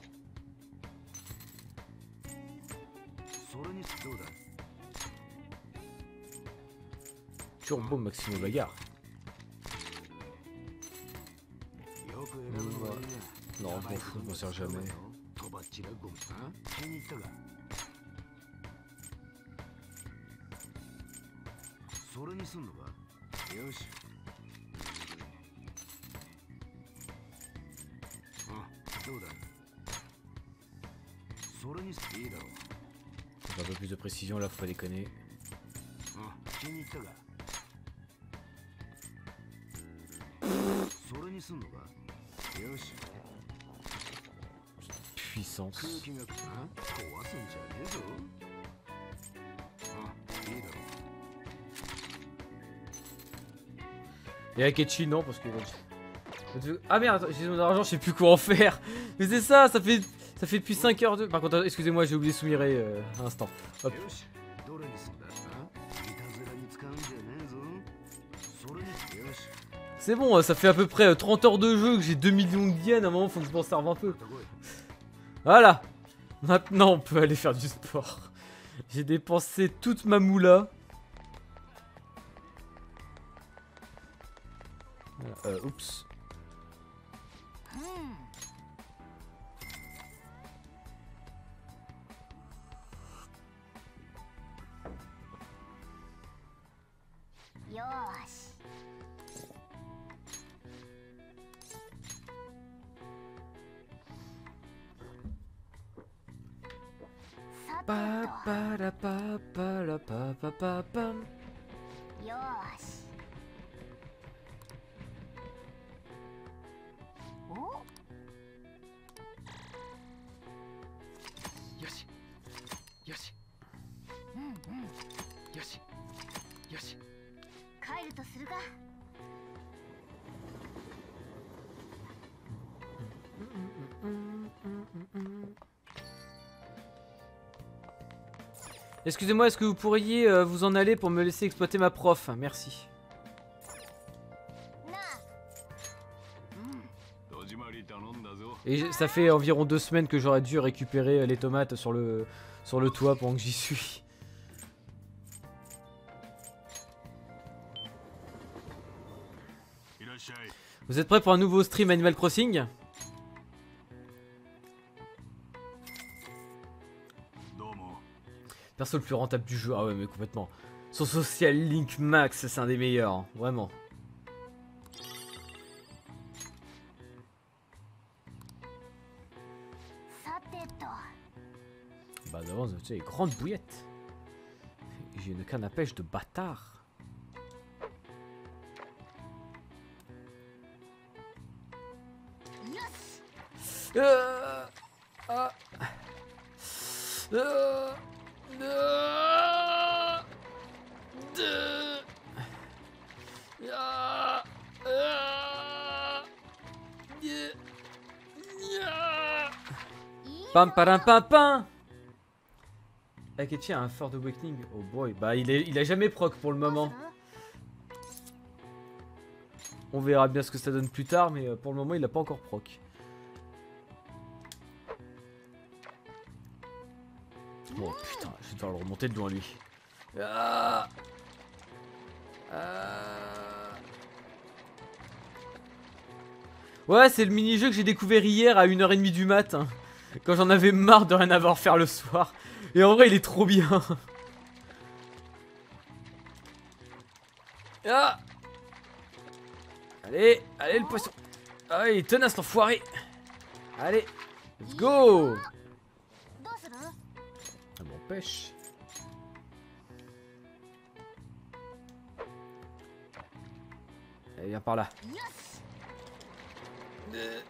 Turbo maximo bagarre. Non, je m'en fous, je m'en sers jamais. Un peu plus de précision là, faut pas déconner. Puissance. Et Akechi non parce que... Ah merde, j'ai mon argent, je sais plus quoi en faire. Mais c'est ça, ça fait ça fait depuis cinq heures de... Par contre, excusez-moi, j'ai oublié Sumire euh, un instant. Hop. C'est bon, ça fait à peu près trente heures de jeu que j'ai deux millions de yens, à un moment faut que je m'en serve un peu. Voilà. Maintenant on peut aller faire du sport. J'ai dépensé toute ma moula. Voilà. Euh, oups. Excusez-moi, est-ce que vous pourriez euh, vous en aller pour me laisser exploiter ma prof? Merci. Et ça fait environ deux semaines que j'aurais dû récupérer les tomates sur le, sur le toit pendant que j'y suis. Vous êtes prêts pour un nouveau stream Animal Crossing? Perso le plus rentable du jeu, ah ouais mais complètement. Son social link max, c'est un des meilleurs, hein. Vraiment. Bah d'avance, tu sais, grande bouillette. J'ai une canne à pêche de bâtard. Euh... Ah... Euh... Pam pam pam pam. Akechi a un fort de awakening. Oh boy, bah il, est, il a jamais proc pour le moment. On verra bien ce que ça donne plus tard, mais pour le moment il a pas encore proc. Bon, putain, je vais devoir le remonter de loin, lui. Ah ah. Ouais, c'est le mini-jeu que j'ai découvert hier à une heure trente du mat. Hein, quand j'en avais marre de rien avoir à faire le soir. Et en vrai, il est trop bien. Ah. Allez, allez le poisson. Ah, il est tenace l'enfoiré. Allez, let's go. Ah bon, pêche. Allez, viens par là. Euh.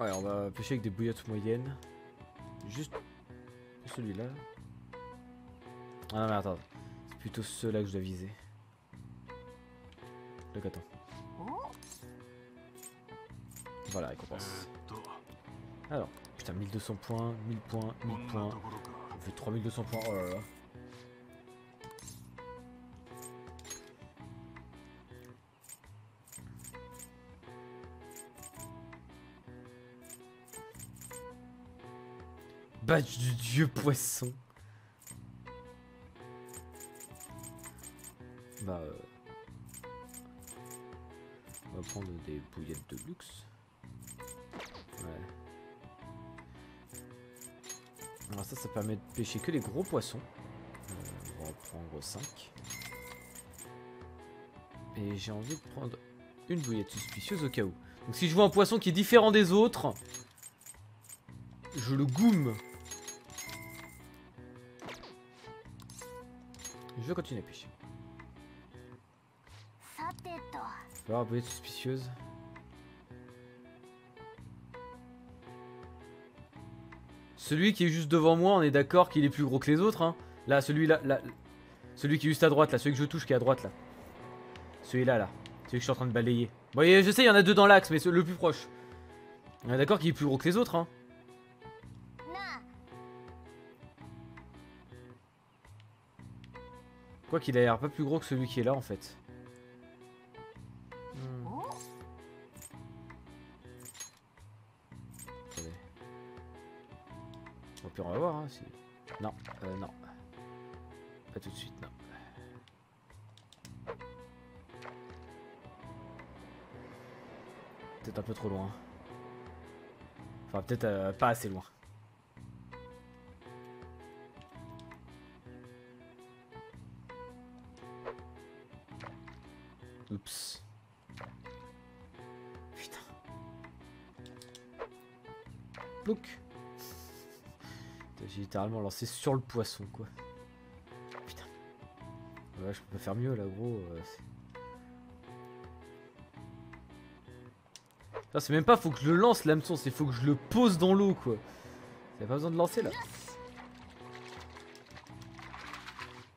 Ouais, on va pêcher avec des bouillottes moyennes. Juste celui-là. Ah non mais attends, c'est plutôt ceux-là que je dois viser. Donc attends. Voilà, récompense. Alors, putain, mille deux cents points, mille points, mille points. On fait trois mille deux cents points, oh là là. Badge du dieu poisson. Bah euh... on va prendre des bouillettes de luxe. Ouais. Alors ça, ça permet de pêcher que les gros poissons. Euh, on va en prendre cinq. Et j'ai envie de prendre une bouillette suspicieuse au cas où. Donc si je vois un poisson qui est différent des autres, je le goume. Je vais continuer à pêcher. Je vais avoir une bouillette suspicieuse. Celui qui est juste devant moi, on est d'accord qu'il est plus gros que les autres. Hein. Là, celui-là, là, celui qui est juste à droite, là, celui que je touche qui est à droite, là. Celui-là, là, celui que je suis en train de balayer. Bon, je sais, il y en a deux dans l'axe, mais c'est le plus proche. On est d'accord qu'il est plus gros que les autres. Hein. Quoi qu'il a l'air pas plus gros que celui qui est là, en fait. Puis on va voir hein, si... Non, euh, non. Pas tout de suite, non. Peut-être un peu trop loin. Enfin, peut-être euh, pas assez loin. Oups. Putain. Plouc. J'ai littéralement lancé sur le poisson quoi. Putain. Ouais, je peux pas faire mieux là gros. Euh, c'est même pas faut que je le lance l'hameçon, c'est faut que je le pose dans l'eau quoi. Y'a pas besoin de lancer là.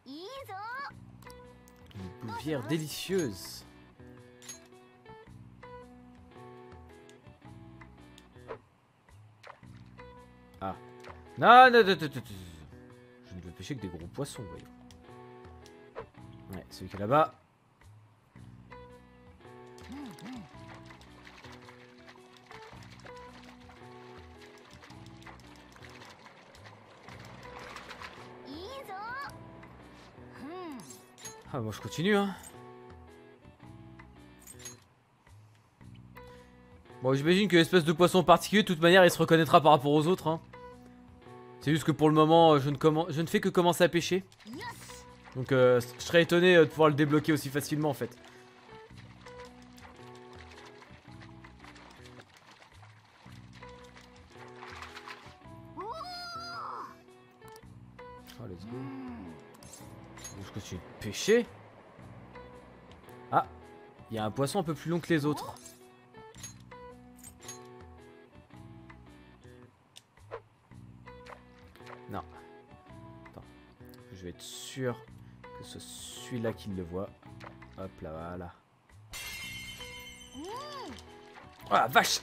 Une bouvière délicieuse. Non, non, non, non, non, je ne veux pêcher que des gros poissons, voyons. Ouais, celui qui est là-bas. Ah, moi je continue, hein. Bon, j'imagine que l'espèce de poisson particulier, de toute manière, il se reconnaîtra par rapport aux autres, hein. C'est juste que pour le moment, je ne, je ne fais que commencer à pêcher. Donc euh, je serais étonné de pouvoir le débloquer aussi facilement en fait. Oh, let's go. Je continue de pêcher. Ah, il y a un poisson un peu plus long que les autres. Que ce soit celui-là qui le voit. Hop là, voilà. Oh la vache!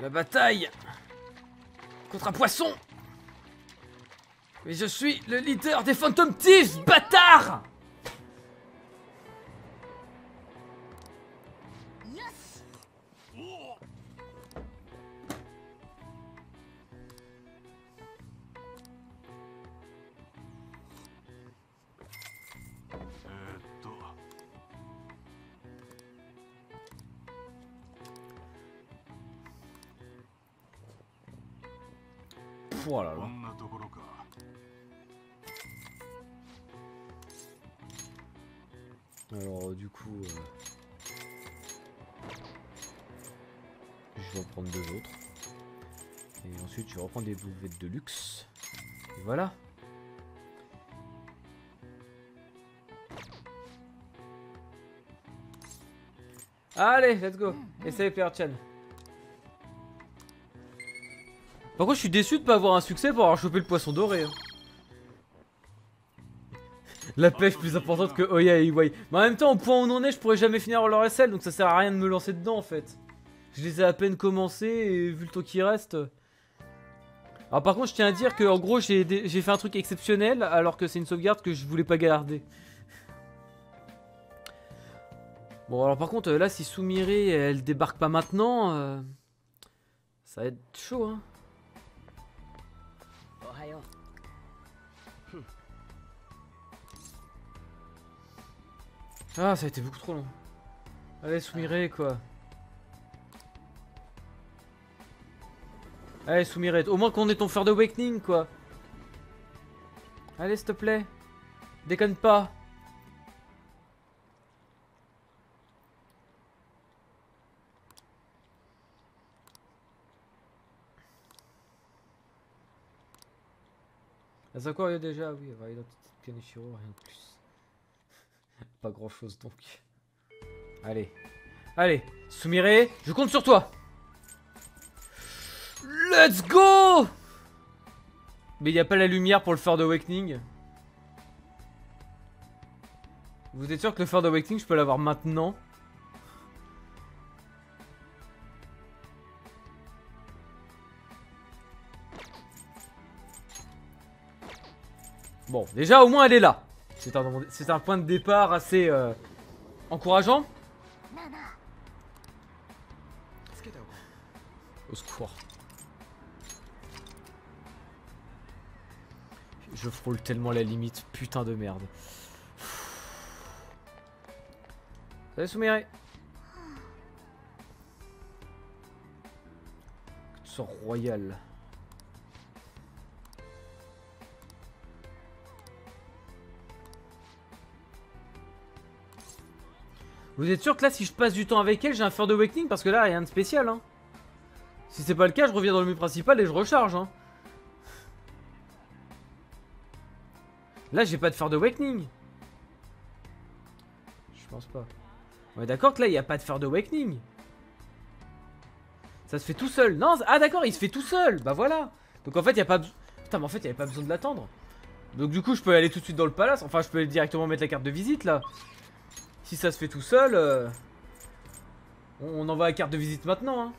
La bataille contre un poisson. Mais je suis le leader des Phantom Thieves, bâtard. Voilà. Alors du coup, euh, je vais en prendre deux autres. Et ensuite, je vais reprendre des bouvettes de luxe. Et voilà. Allez, let's go. Essaye, Player Chan. Par contre, je suis déçu de pas avoir un succès pour avoir chopé le poisson doré. Hein. La pêche plus importante que Oya et Iwai. Mais en même temps, au point où on en est, je pourrais jamais finir leur S L, donc ça sert à rien de me lancer dedans en fait. Je les ai à peine commencés et vu le temps qui reste. Alors par contre, je tiens à dire que en gros, j'ai fait un truc exceptionnel alors que c'est une sauvegarde que je voulais pas garder. Bon, alors par contre, là, si Sumire elle débarque pas maintenant, euh, ça va être chaud, hein. Ah, ça a été beaucoup trop long. Allez, Sumire, quoi. Allez, Sumire, au moins qu'on ait ton Fire d'Awakening, quoi. Allez, s'il te plaît. Déconne pas. Les accords, il y a déjà, oui, il y a l'identité de Kaneshiro, rien de plus. Pas grand chose donc. Allez. Allez. Sumire, je compte sur toi. Let's go. Mais il n'y a pas la lumière pour le Fire d'Awakening. Vous êtes sûr que le Fire d'Awakening, je peux l'avoir maintenant? Bon, déjà au moins elle est là. C'est un, c'est un point de départ assez euh, encourageant. Au secours. Je frôle tellement la limite, putain de merde. Salut Sumire. Tu sors royal. Vous êtes sûr que là, si je passe du temps avec elle, j'ai un Fire d'Awakening? Parce que là, rien de spécial. Hein. Si c'est pas le cas, je reviens dans le menu principal et je recharge. Hein. Là, j'ai pas de Fire d'Awakening. Je pense pas. On est d'accord que là, il n'y a pas de Fire d'Awakening. Ça se fait tout seul. Non, ah d'accord, il se fait tout seul. Bah voilà. Donc en fait, il n'y a pas... Putain, mais en fait, il n'y avait pas besoin de l'attendre. Donc du coup, je peux aller tout de suite dans le palace. Enfin, je peux aller directement mettre la carte de visite, là. Si ça se fait tout seul, euh, on envoie la carte de visite maintenant. Hein.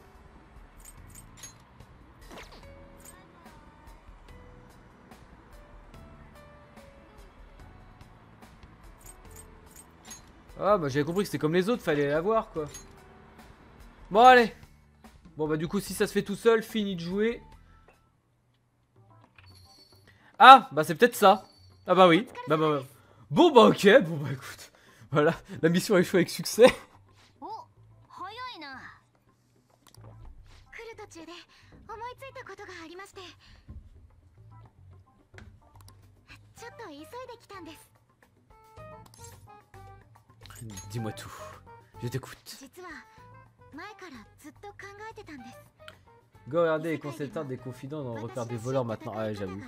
Ah bah j'avais compris que c'était comme les autres, fallait la voir quoi. Bon allez. Bon bah du coup si ça se fait tout seul, fini de jouer. Ah bah c'est peut-être ça. Ah bah oui. Bah, bah, bah. Bon bah ok, bon bah écoute. Voilà, la mission échoue avec succès. Dis-moi tout, je t'écoute. Go, regardez, les concepteurs des confidents dans le repère des voleurs maintenant. Ah, ouais, j'avoue.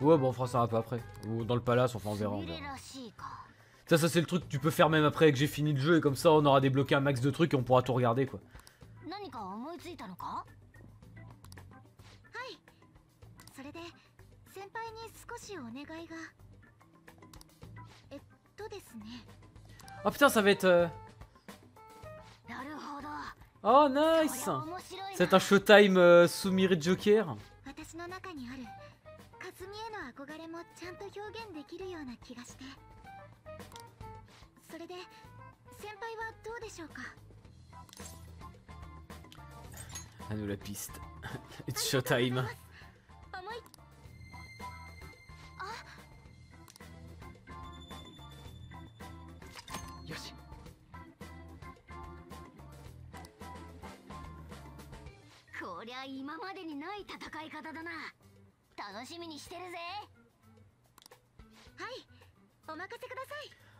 Ouais, bon, on fera ça un peu après. Ou dans le palace, enfin, on verra. On verra. Ça, ça c'est le truc que tu peux faire même après que j'ai fini le jeu. Et comme ça, on aura débloqué un max de trucs et on pourra tout regarder, quoi. Ah, putain, ça va être... Euh... Oh nice. C'est un showtime euh, Sumire Joker. À nous la piste. It's showtime.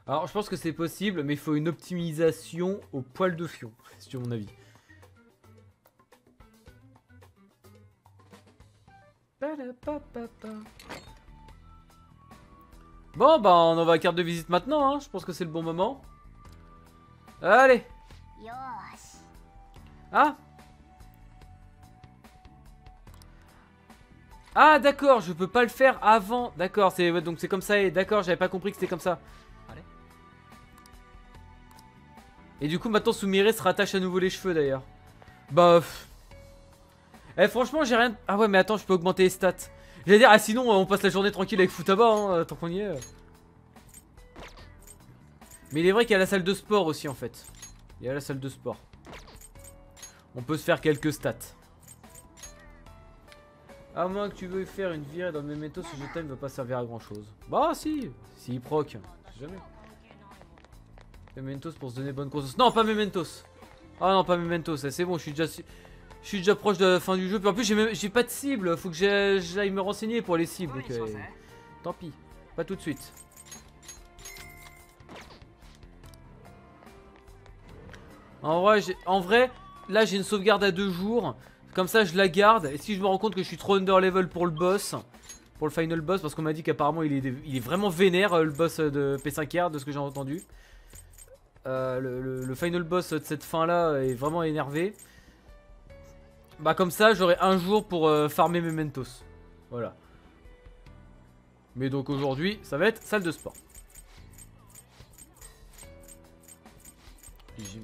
Alors je pense que c'est possible, mais il faut une optimisation au poil de fion, si tu veux mon avis. Bon bah on en va à carte de visite maintenant, hein. Je pense que c'est le bon moment. Allez. Ah. Ah d'accord, je peux pas le faire avant. D'accord, c'est donc c'est comme ça et d'accord, j'avais pas compris que c'était comme ça. Allez. Et du coup maintenant Sumire se rattache à nouveau les cheveux d'ailleurs. Bah pff. Eh franchement j'ai rien. Ah ouais mais attends, je peux augmenter les stats. J'allais dire ah sinon on passe la journée tranquille avec Futaba hein, tant qu'on y est. Mais il est vrai qu'il y a la salle de sport aussi en fait. Il y a la salle de sport. On peut se faire quelques stats. À moins que tu veuilles faire une virée dans le Mementos, ce jetable ne va pas servir à grand chose. Bah si, si il proc, jamais. Mementos pour se donner bonne conscience. Non, pas Mementos. Ah non, pas Mementos, c'est bon, je suis déjà, je suis déjà proche de la fin du jeu. Puis en plus, j'ai pas de cible, faut que j'aille me renseigner pour les cibles. Donc, euh, tant pis, pas tout de suite. En vrai, en vrai là j'ai une sauvegarde à deux jours. Comme ça je la garde et si je me rends compte que je suis trop under level pour le boss, pour le final boss, parce qu'on m'a dit qu'apparemment il est, il est vraiment vénère le boss de P cinq R de ce que j'ai entendu. Euh, le, le, le final boss de cette fin là est vraiment énervé. Bah comme ça j'aurai un jour pour euh, farmer Mementos. Voilà. Mais donc aujourd'hui ça va être salle de sport. Gym.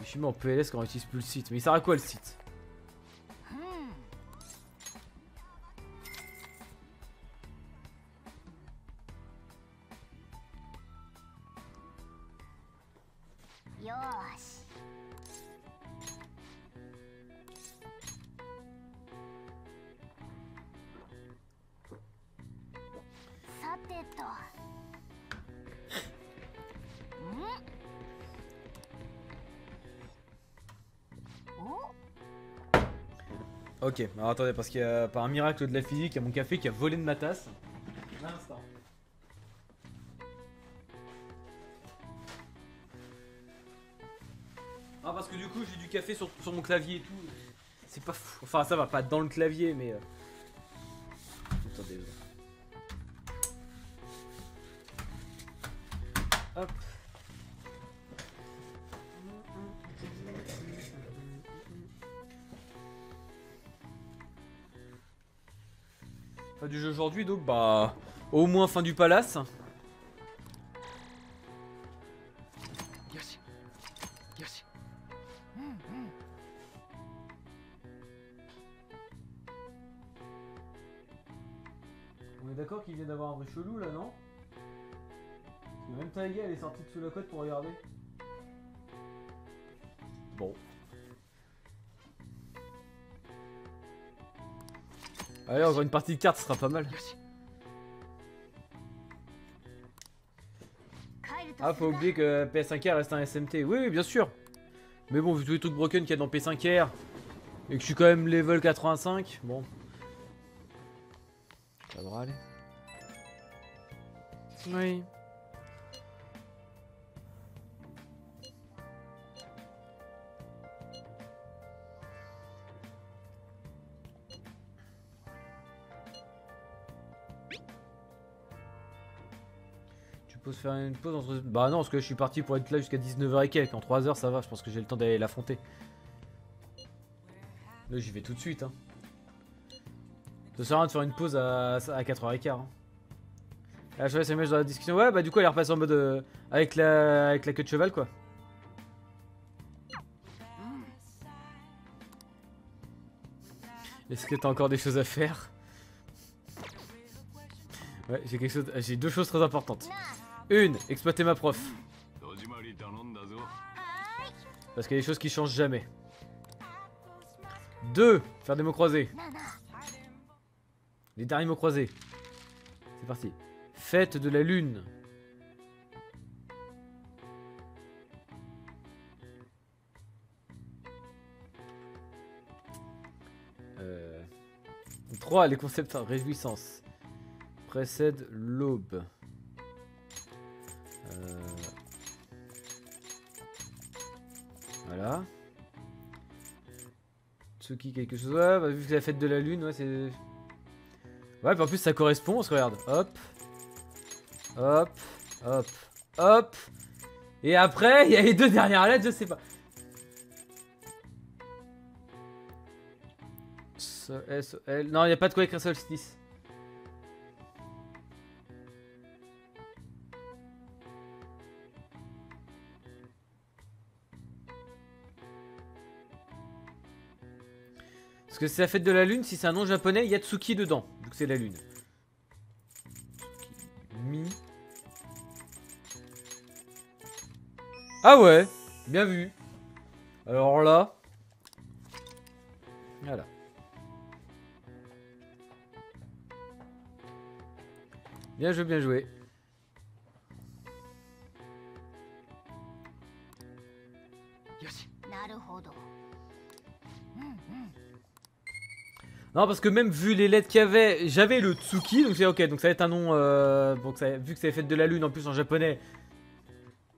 Je suis mis en P L S quand on utilise plus le site. Mais il sert à quoi le site? Ok, alors attendez, parce qu'il y a, par un miracle de la physique, il y a mon café qui a volé de ma tasse. Un instant. Ah, parce que du coup, j'ai du café sur, sur mon clavier et tout. C'est pas fou. Enfin, ça va pas dans le clavier, mais... Euh... Attendez. Hop. Du jeu aujourd'hui, donc bah au moins fin du palace. On est d'accord qu'il vient d'avoir un vrai chelou là, non? Parce que même Taïga elle est sortie de sous la côte pour regarder. Bon. Allez, encore une partie de cartes, ce sera pas mal. Ah, faut oublier que P cinq R reste un S M T. Oui, oui, bien sûr. Mais bon, vu tous les trucs broken qu'il y a dans P cinq R et que je suis quand même level quatre-vingt-cinq, bon. Ça devra aller. Oui. Faire une pause entre... Bah non, parce que je suis parti pour être là jusqu'à dix-neuf heures et quelques. En trois heures ça va, je pense que j'ai le temps d'aller l'affronter. Là j'y vais tout de suite hein. Ça sert à rien de faire une pause à, à quatre heures quinze hein. Ah, je vais s'amuser dans la discussion. Ouais bah du coup elle repasse en mode euh, avec la avec la queue de cheval quoi. Est-ce que t'as encore des choses à faire? Ouais, j'ai quelque chose. J'ai deux choses très importantes. Une, exploiter ma prof. Parce qu'il y a des choses qui changent jamais. Deux, faire des mots croisés. Les derniers mots croisés. C'est parti. Fête de la lune. Euh... trois, les concepts en réjouissance. Précède l'aube. Euh... Voilà. Tsuki quelque chose. Ouais, bah, vu que c'est la fête de la lune, ouais, c'est... Ouais, puis en plus ça correspond, on se regarde. Hop. Hop. Hop. Hop. Et après, il y a les deux dernières lettres, je sais pas. S O L. Non, il n'y a pas de quoi écrire solstice. Parce que c'est la fête de la lune, si c'est un nom japonais, il y a Tsuki dedans. Donc c'est la lune. Mi. Ah ouais, bien vu. Alors là. Voilà. Bien joué, bien joué. Non, parce que même vu les lettres qu'il y avait, j'avais le Tsuki, donc j'ai ok, donc ça va être un nom, euh, bon, ça, vu que c'est la fête de la lune en plus en japonais,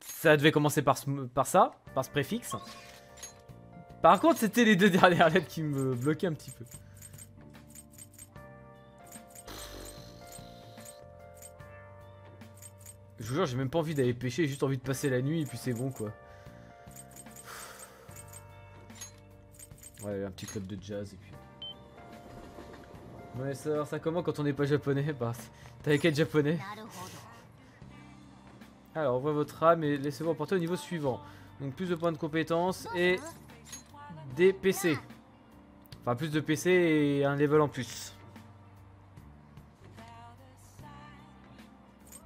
ça devait commencer par, ce, par ça, par ce préfixe. Par contre, c'était les deux dernières lettres qui me bloquaient un petit peu. Je vous jure, j'ai même pas envie d'aller pêcher, j'ai juste envie de passer la nuit et puis c'est bon quoi. Ouais, un petit club de jazz et puis... Ouais, ça, ça comment quand on n'est pas japonais? Bah, t'as les quêtes japonais. Alors, on voit votre âme et laissez-vous emporter au niveau suivant. Donc, plus de points de compétences et des P C. Enfin, plus de P C et un level en plus.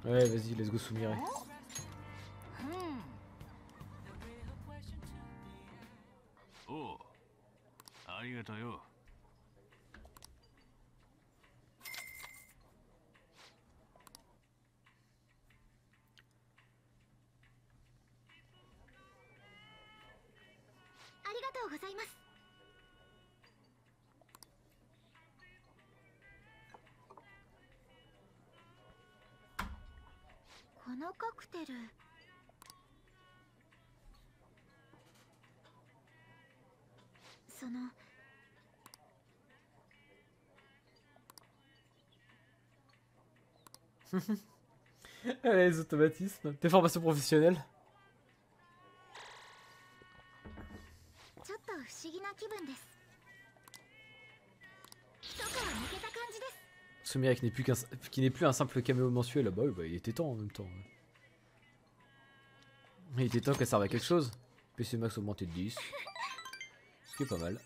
Ouais, vas-y, let's go Sumire. Oh, arigatou. Allez, les automatismes, tes formations professionnelles. Sumire qui n'est plus qu'un qui n'est plus un simple caméo mensuel, là-bas, bah, il était temps en même temps. Il était temps qu'elle serve à quelque chose. P C max augmenté de dix. Ce qui est pas mal.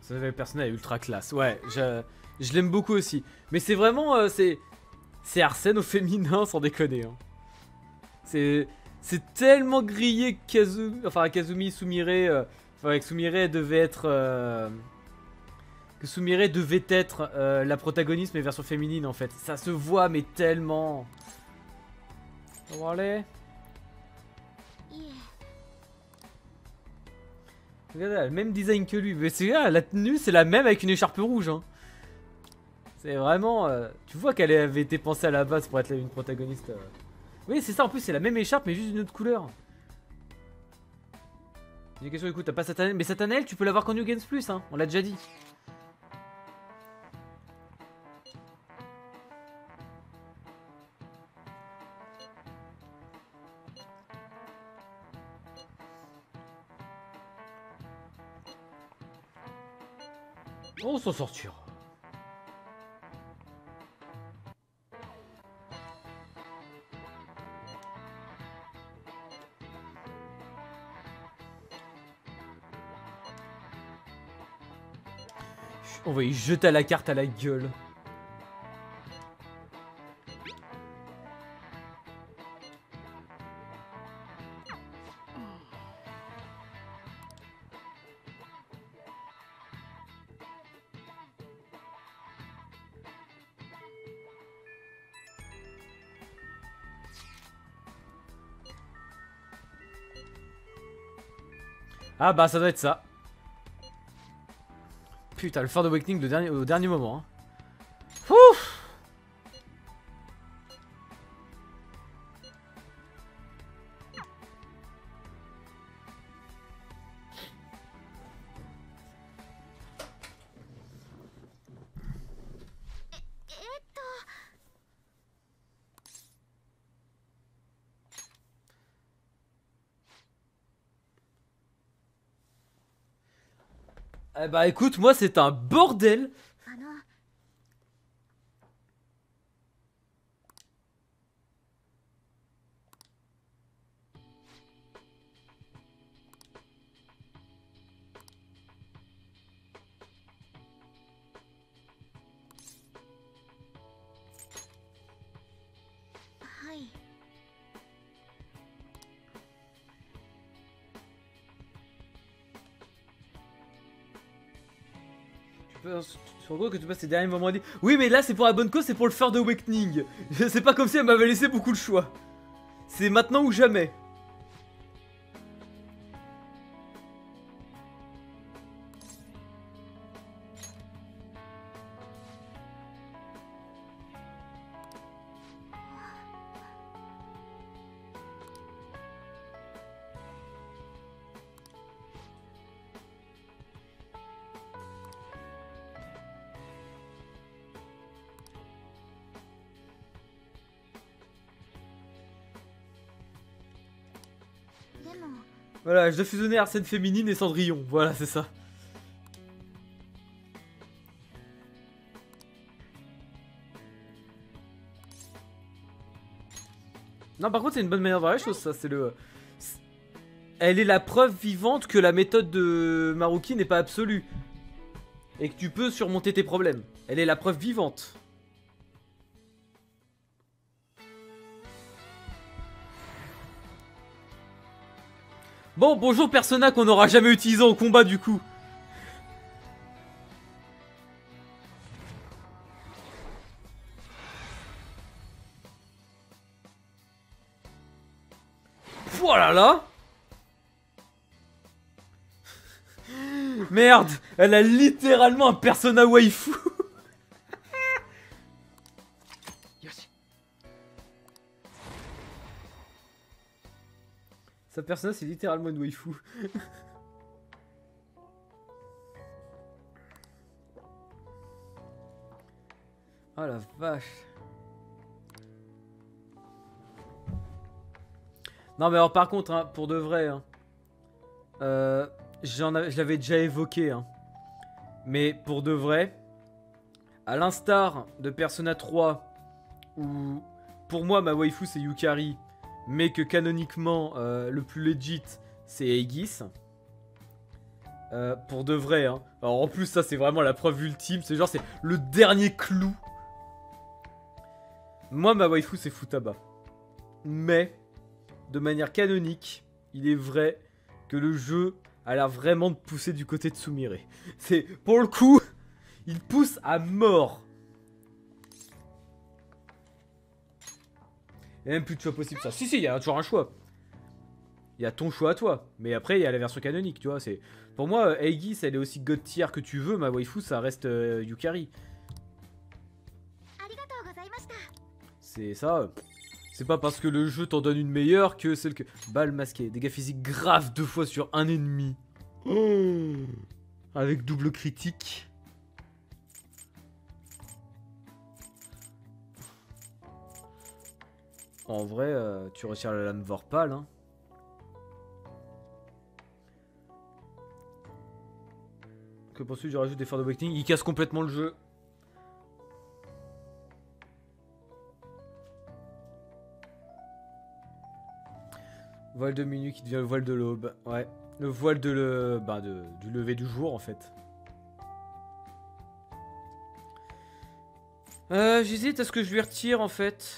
Ce nouvel personnage est ultra classe. Ouais, je, je l'aime beaucoup aussi. Mais c'est vraiment... Euh, c'est Arsène au féminin, sans déconner. Hein. C'est tellement grillé Kazumi... Enfin, Kazumi, Sumire... Euh, enfin, que Sumire devait être... Euh, que Sumire devait être euh, la protagoniste, mais version féminine, en fait. Ça se voit, mais tellement... On va aller... Regardez, le même design que lui, mais c'est ah, la tenue, c'est la même avec une écharpe rouge. Hein. C'est vraiment, euh, tu vois qu'elle avait été pensée à la base pour être une protagoniste. Euh. Oui, c'est ça. En plus, c'est la même écharpe, mais juste d'une autre couleur. J'ai une question, écoute, t'as pas Satanel, mais Satanel, tu peux l'avoir qu'en New Games Plus, hein, on l'a déjà dit. On s'en sortira. On va y jeter la carte à la gueule. Ah bah ça doit être ça. Putain, le Third Awakening de dernier, au dernier moment. Hein. Ouf. Eh bah écoute, moi c'est un bordel. Sur gros que tu passes tes derniers moments à dire. Oui mais là c'est pour la bonne cause, c'est pour le Third Awakening. C'est pas comme si elle m'avait laissé beaucoup de choix. C'est maintenant ou jamais. Voilà, je dois fusionner Arsène féminine et Cendrillon. Voilà, c'est ça. Non, par contre, c'est une bonne manière de voir les choses, ça. C'est le... Elle est la preuve vivante que la méthode de Maruki n'est pas absolue. Et que tu peux surmonter tes problèmes. Elle est la preuve vivante. Bon, bonjour Persona qu'on n'aura jamais utilisé au combat du coup. Voilà là. Merde, elle a littéralement un Persona waifu. Sa personne c'est littéralement une waifu. Oh la vache. Non mais alors par contre, hein, pour de vrai, hein, euh, j'en av- je l'avais déjà évoqué, hein, mais pour de vrai, à l'instar de Persona trois, où pour moi ma waifu c'est Yukari, mais que canoniquement, euh, le plus legit, c'est Aegis. Euh, pour de vrai, hein. Alors en plus, ça, c'est vraiment la preuve ultime. C'est genre, c'est le dernier clou. Moi, ma waifu, c'est Futaba. Mais, de manière canonique, il est vrai que le jeu a l'air vraiment de pousser du côté de Sumire. C'est, pour le coup, il pousse à mort. Il n'y a même plus de choix possible, ça. Si, si, il y a toujours un choix. Il y a ton choix à toi. Mais après, il y a la version canonique, tu vois. Pour moi, Aegis, elle est aussi god tier que tu veux. Ma waifu, ça reste euh, Yukari. C'est ça. C'est pas parce que le jeu t'en donne une meilleure que celle que... Balle masquée. Dégâts physiques graves deux fois sur un ennemi. Oh. Avec double critique. En vrai, euh, tu retires la lame vorpale, hein. Que penses-tu du rajout d'effort de Awakening? Il casse complètement le jeu. Voile de minuit qui devient le voile de l'aube. Ouais. Le voile de le... bah de... du lever du jour en fait. Euh, J'hésite à ce que je lui retire en fait.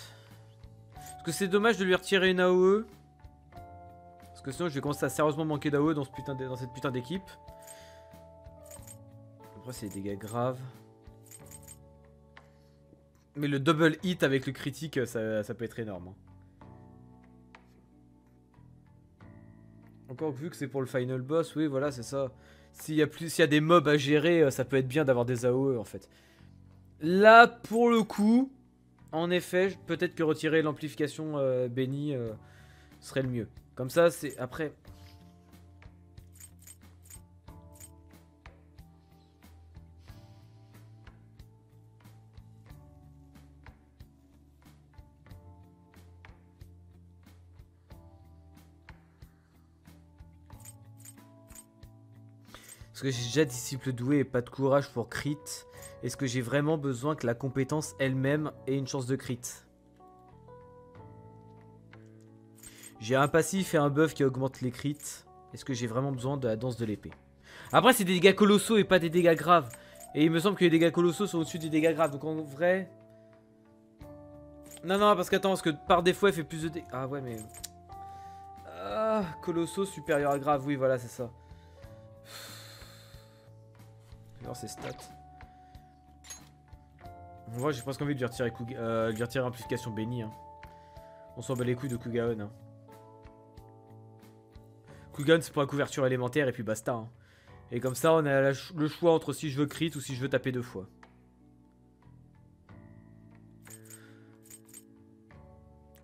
Parce que c'est dommage de lui retirer une A O E. Parce que sinon je vais commencer à sérieusement manquer d'A O E dans, ce putain de... dans cette putain d'équipe. Après c'est des dégâts graves. Mais le double hit avec le critique ça, ça peut être énorme. Hein. Encore vu que c'est pour le final boss, oui voilà c'est ça. S'il y a plus, s'il y a des mobs à gérer, ça peut être bien d'avoir des A O E en fait. Là pour le coup, en effet, peut-être que retirer l'amplification euh, bénie euh, serait le mieux. Comme ça c'est après. Parce que j'ai déjà disciple doué et pas de courage pour crit. Est-ce que j'ai vraiment besoin que la compétence elle-même ait une chance de crit? J'ai un passif et un buff qui augmente les crits. Est-ce que j'ai vraiment besoin de la danse de l'épée? Après c'est des dégâts colossaux et pas des dégâts graves. Et il me semble que les dégâts colossaux sont au-dessus des dégâts graves. Donc en vrai... Non non parce qu'attends, parce que par défaut elle fait plus de dégâts. Ah ouais mais... Ah, colossaux supérieur à grave, oui voilà c'est ça. Alors c'est stats. En vrai j'ai presque envie de lui retirer, Kuga, euh, lui retirer amplification bénie. Hein. On s'en bat les couilles de Kugaon. Hein. Kugaon c'est pour la couverture élémentaire et puis basta. Hein. Et comme ça on a la, le choix entre si je veux crit ou si je veux taper deux fois.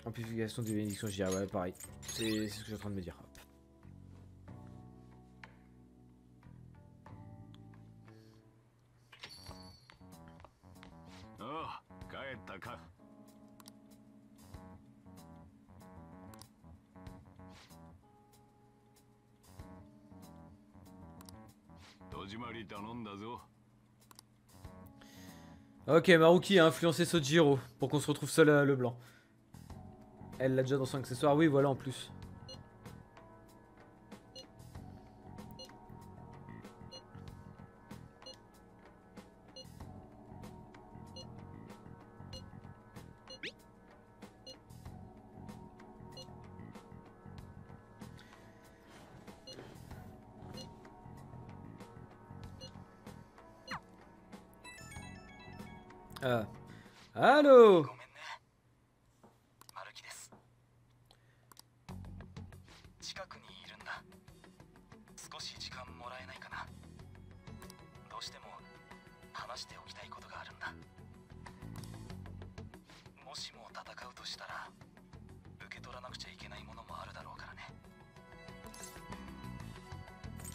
Amplification des bénédictions, je dirais ouais pareil. C'est ce que je suis en train de me dire. Ok, Maruki a influencé Sojiro pour qu'on se retrouve seul à Leblanc. Elle l'a déjà dans son accessoire, oui voilà en plus. Ah. Allô?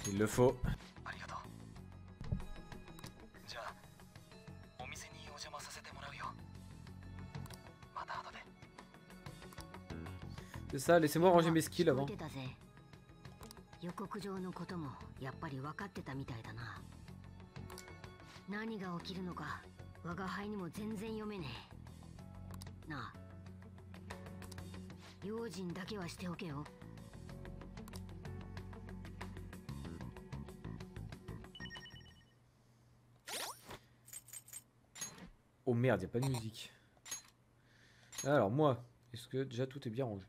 Il le faut. C'est ça, laissez-moi ranger mes skills avant. Oh merde, y a pas de musique. Alors moi, est-ce que déjà tout est bien rangé?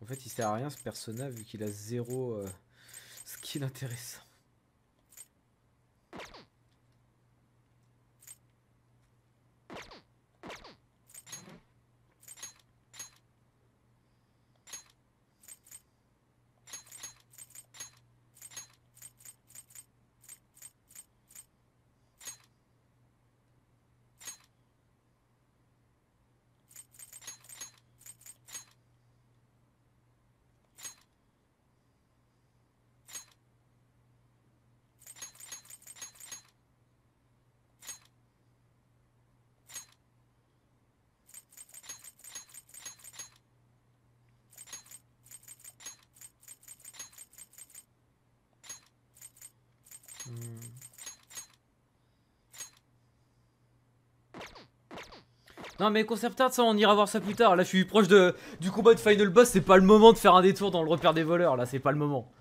En fait, il sert à rien ce persona vu qu'il a zéro euh, skill intéressant. Non mais conserve tard, ça on ira voir ça plus tard. Là je suis proche de, du combat de final boss, c'est pas le moment de faire un détour dans le repère des voleurs, là c'est pas le moment.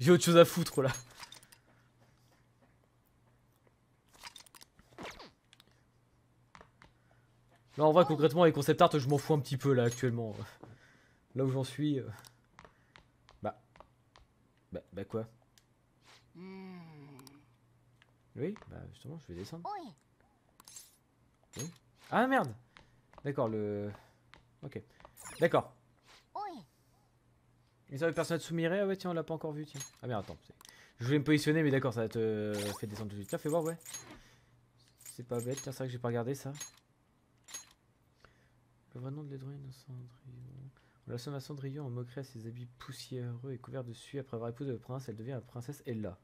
J'ai autre chose à foutre là. Là en vrai concrètement les concept art je m'en fous un petit peu là actuellement. Là où j'en suis... Euh... Bah... Bah... Bah quoi? Oui, bah justement je vais descendre. Oui. Ah merde. D'accord le... Ok. D'accord. Ils ont le personnage Sumire, ah ouais tiens on l'a pas encore vu tiens. Ah merde attends. Je voulais me positionner mais d'accord ça va te fait descendre tout de suite. Tiens fais voir ouais. C'est pas bête, tiens c'est vrai que j'ai pas regardé ça. Le vrai nom de l'héroïne de Cendrillon. On la somme à Cendrillon, on moquerait à ses habits poussiéreux et couverts de suie. Après avoir épousé le prince, elle devient la princesse Ella.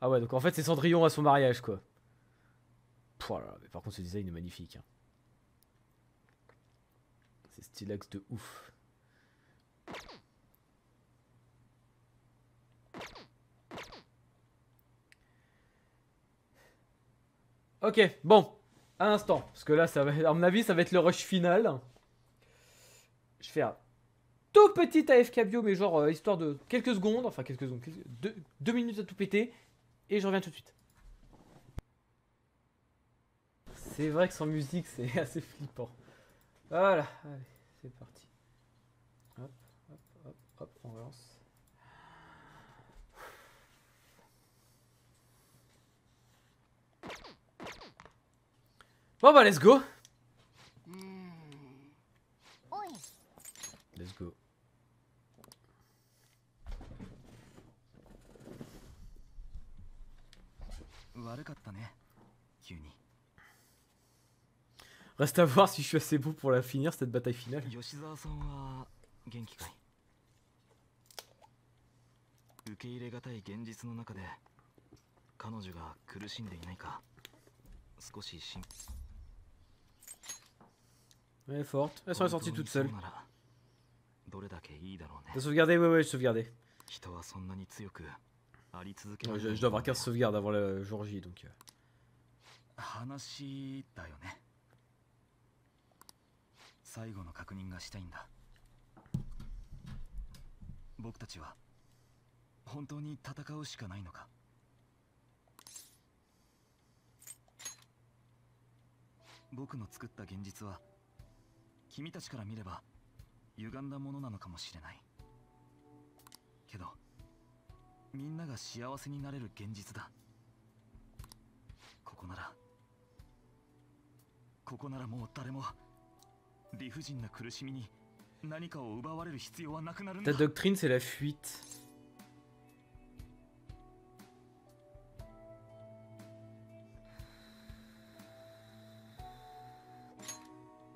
Ah ouais donc en fait c'est Cendrillon à son mariage quoi. Pouah, mais par contre ce design est magnifique hein. C'est stylax de ouf. Ok, bon, un instant, parce que là, ça va, à mon avis, ça va être le rush final. Je fais un tout petit A F K bio, mais genre euh, histoire de quelques secondes, enfin quelques secondes, quelques, deux, deux minutes à tout péter, et je reviens tout de suite. C'est vrai que sans musique, c'est assez flippant. Voilà, allez, c'est parti. Hop, hop, hop, hop, on relance. Bon bah let's go. Let's go. Reste à voir si je suis assez beau pour la finir cette bataille finale. Elle est forte, elle serait sortie toute seule. T'as sauvegardé? Ouais, ouais, je sauvegardais. Ouais, je, je dois avoir quinze sauvegardes avant le jour J donc. Ta doctrine, c'est la fuite.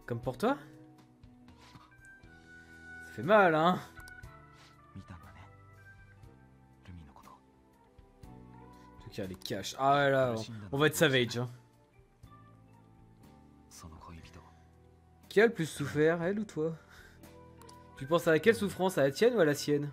Comme pour toi? Ça fait mal, hein? En tout cas, les caches. Ah ouais, là, on, on va être savage. Hein. Qui a le plus souffert, elle ou toi? Tu penses à quelle souffrance? À la tienne ou à la sienne?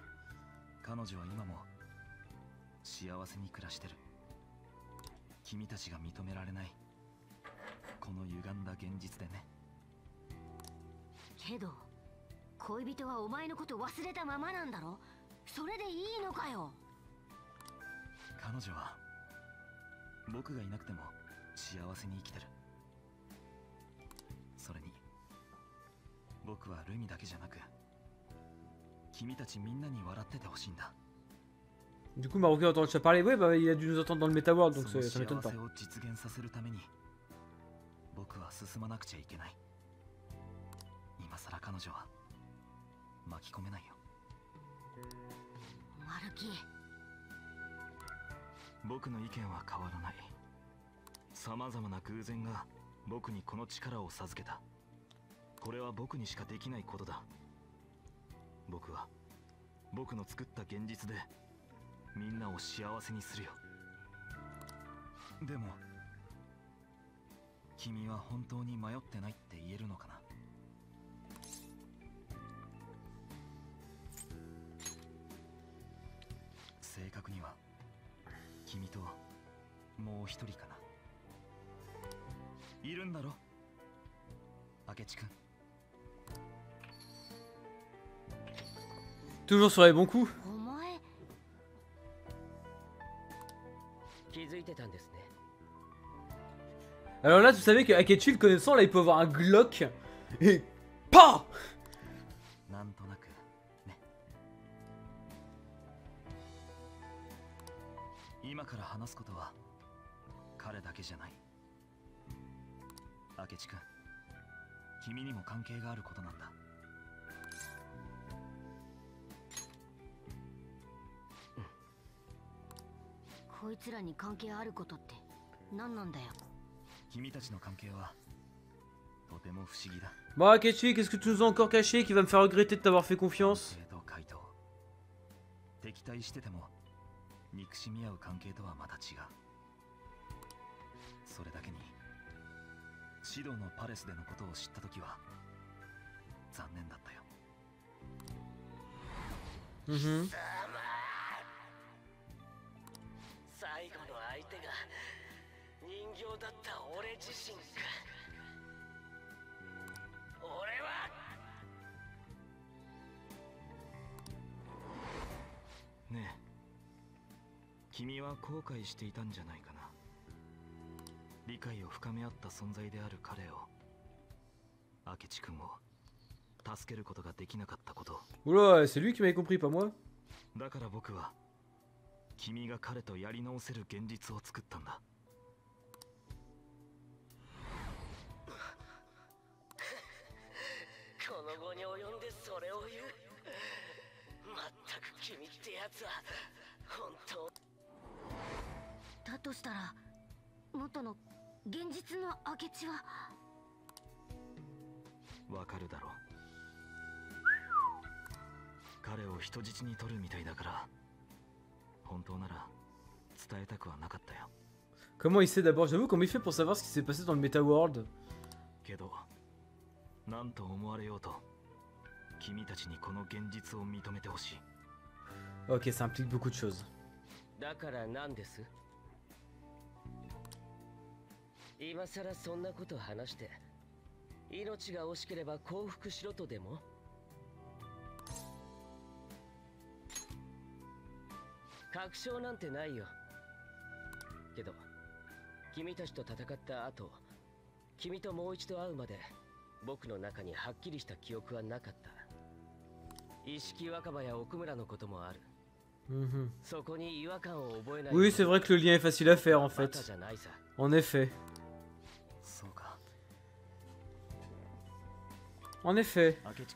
Du coup, Maruki entend le chat parler. Oui, bah, il a dû nous entendre dans le Metaworld, donc ça m'étonne pas. Maruki, 君ともう一人かな。いるんだろ、明智君。 Toujours sur les bons coups. Alors là, tu savais que Akechi, le connaissant, là, il peut avoir un Glock et pas. Bon, Akechi, qu'est-ce que tu nous as encore caché qui va me faire regretter de t'avoir fait confiance? Mmh. Oula, c'est lui qui m'avait compris, pas moi. Comment il sait d'abord, j'avoue, comment il fait pour savoir ce qui s'est passé dans le Metaworld? Ok, ça implique beaucoup de choses. Mmh. Oui, c'est vrai que le lien est facile à faire en fait. En effet. En effet. Donc c'est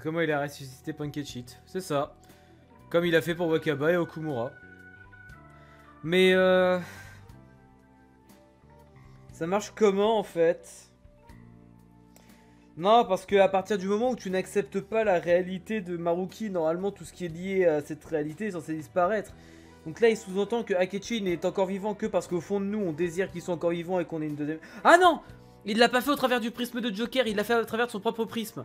comment il a ressuscité Pankechit, c'est ça. Comme il a fait pour Wakaba et Okumura. Mais euh... ça marche comment en fait? Non, parce que à partir du moment où tu n'acceptes pas la réalité de Maruki, normalement tout ce qui est lié à cette réalité est censé disparaître. Donc là il sous-entend que Akechi n'est encore vivant que parce qu'au fond de nous on désire qu'ils soient encore vivants et qu'on ait une deuxième... Ah non, il l'a pas fait au travers du prisme de Joker, il l'a fait à travers de son propre prisme.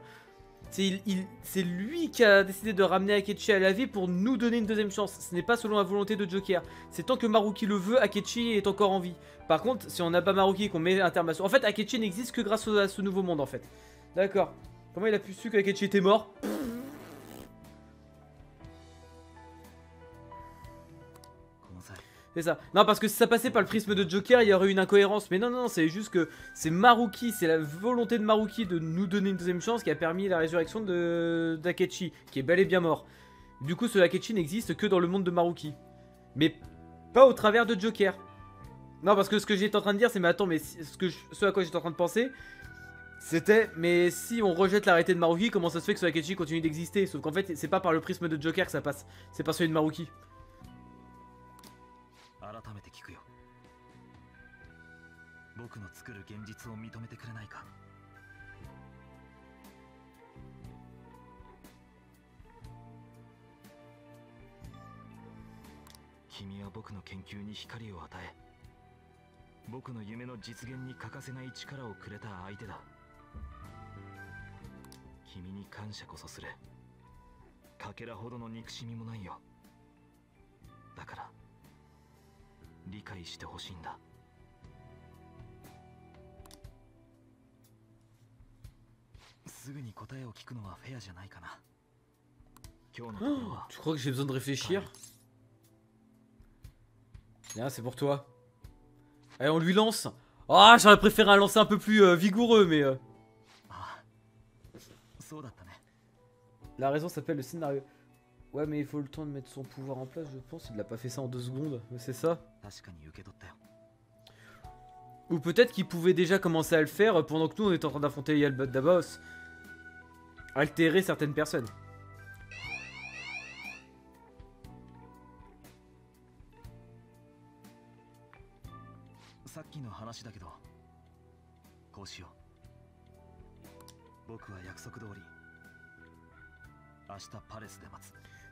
C'est il, il, c'est lui qui a décidé de ramener Akechi à la vie pour nous donner une deuxième chance. Ce n'est pas selon la volonté de Joker. C'est tant que Maruki le veut, Akechi est encore en vie. Par contre, si on n'a pas Maruki et qu'on met un terme à... En fait, Akechi n'existe que grâce à ce nouveau monde, en fait. D'accord. Comment il a pu su qu'Akechi était mort? C'est ça. Non, parce que si ça passait par le prisme de Joker, il y aurait une incohérence. Mais non, non, non, c'est juste que c'est Maruki, c'est la volonté de Maruki de nous donner une deuxième chance qui a permis la résurrection de d'Akechi, qui est bel et bien mort. Du coup, ce Akechi n'existe que dans le monde de Maruki. Mais pas au travers de Joker. Non, parce que ce que j'étais en train de dire, c'est mais attends, mais ce, que je, ce à quoi j'étais en train de penser, c'était mais si on rejette l'arrêté de Maruki, comment ça se fait que ce Akechi continue d'exister? Sauf qu'en fait, c'est pas par le prisme de Joker que ça passe, c'est par celui de Maruki. 君は僕の研究に光を与え、僕の夢の実現に欠かせない力をくれた相手だ。君に感謝こそする。かけらほどの憎しみもないよ。だから理解してほしいんだ。すぐに答えを聞くのはフェアじゃないかな。今日のところは。Tu crois que j'ai besoin de réfléchir? Tiens, c'est pour toi. Allez, on lui lance. Ah, oh, j'aurais préféré un lancer un peu plus euh, vigoureux, mais. Euh... La raison s'appelle le scénario. Ouais, mais il faut le temps de mettre son pouvoir en place, je pense. Il n'a pas fait ça en deux secondes, mais c'est ça. Ou peut-être qu'il pouvait déjà commencer à le faire pendant que nous on était en train d'affronter Yaldabaoth. Altérer certaines personnes.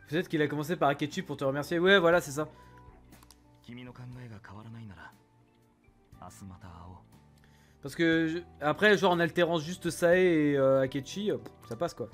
Peut-être qu'il a commencé par Akechi pour te remercier. Ouais, voilà, c'est ça. Parce que je... après, genre en alternant juste Sae et euh, Akechi, ça passe quoi.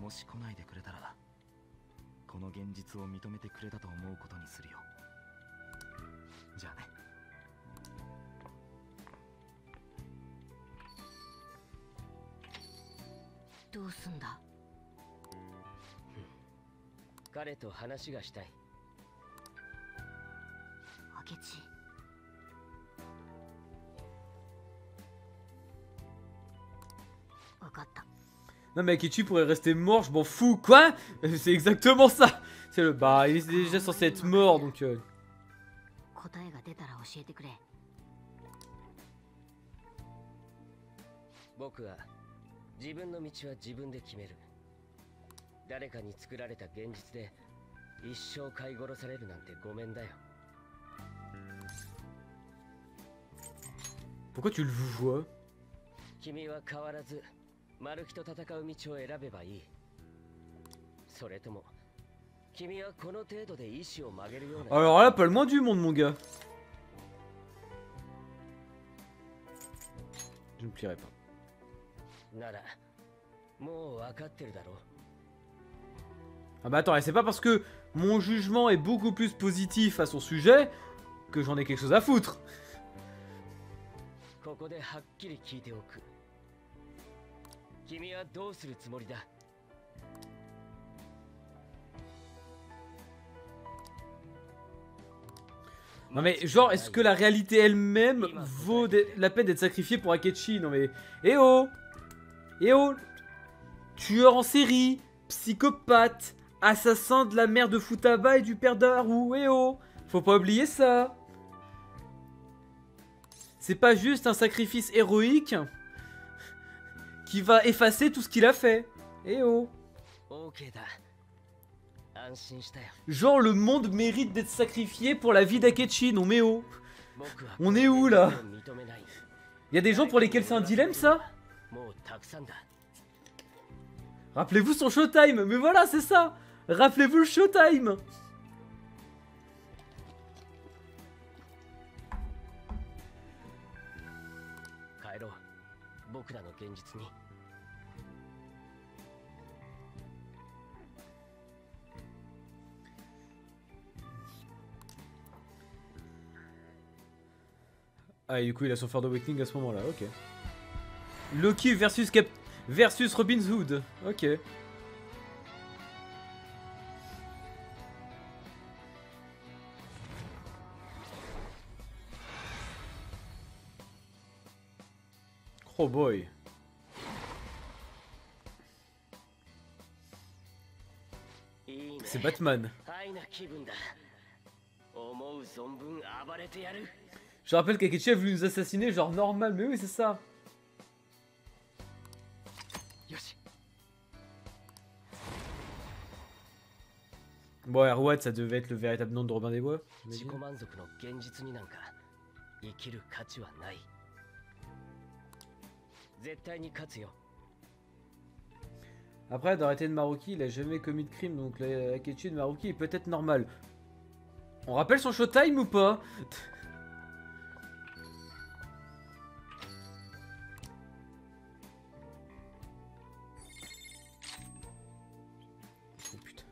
Non mais Akechi pourrait rester mort, je m'en fous. Quoi? C'est exactement ça. C'est le bah, il est déjà censé être mort donc. Euh... Pourquoi tu le vois? Alors là, pas le moins du monde, mon gars. Je ne plierai pas. Ah bah attends, et c'est pas parce que mon jugement est beaucoup plus positif à son sujet que j'en ai quelque chose à foutre. Non mais genre, est-ce que la réalité elle-même vaut la peine d'être sacrifiée pour Akechi? Non mais... Eh oh! Eh oh! Tueur en série, psychopathe, assassin de la mère de Futaba et du père d'Haru, eh oh! Faut pas oublier ça! C'est pas juste un sacrifice héroïque qui va effacer tout ce qu'il a fait. Eh oh! Genre le monde mérite d'être sacrifié pour la vie d'Akechi, non mais oh! On est où là? Il y a des gens pour lesquels c'est un dilemme ça? Rappelez-vous son showtime, mais voilà c'est ça. Rappelez-vous le showtime. Ah et du coup il a son Fire d'Awakening à ce moment là, ok. Loki versus Cap... versus Robin Hood, ok. Oh boy. C'est Batman. Je rappelle qu'Akechi a voulu nous assassiner, genre normal, mais oui, c'est ça. Bon, Erwat, ça devait être le véritable nom de Robin des Bois. Après, d'arrêter de Maruki, il a jamais commis de crime, donc la Akechi de Maruki est peut-être normale. On rappelle son showtime ou pas? Oh putain.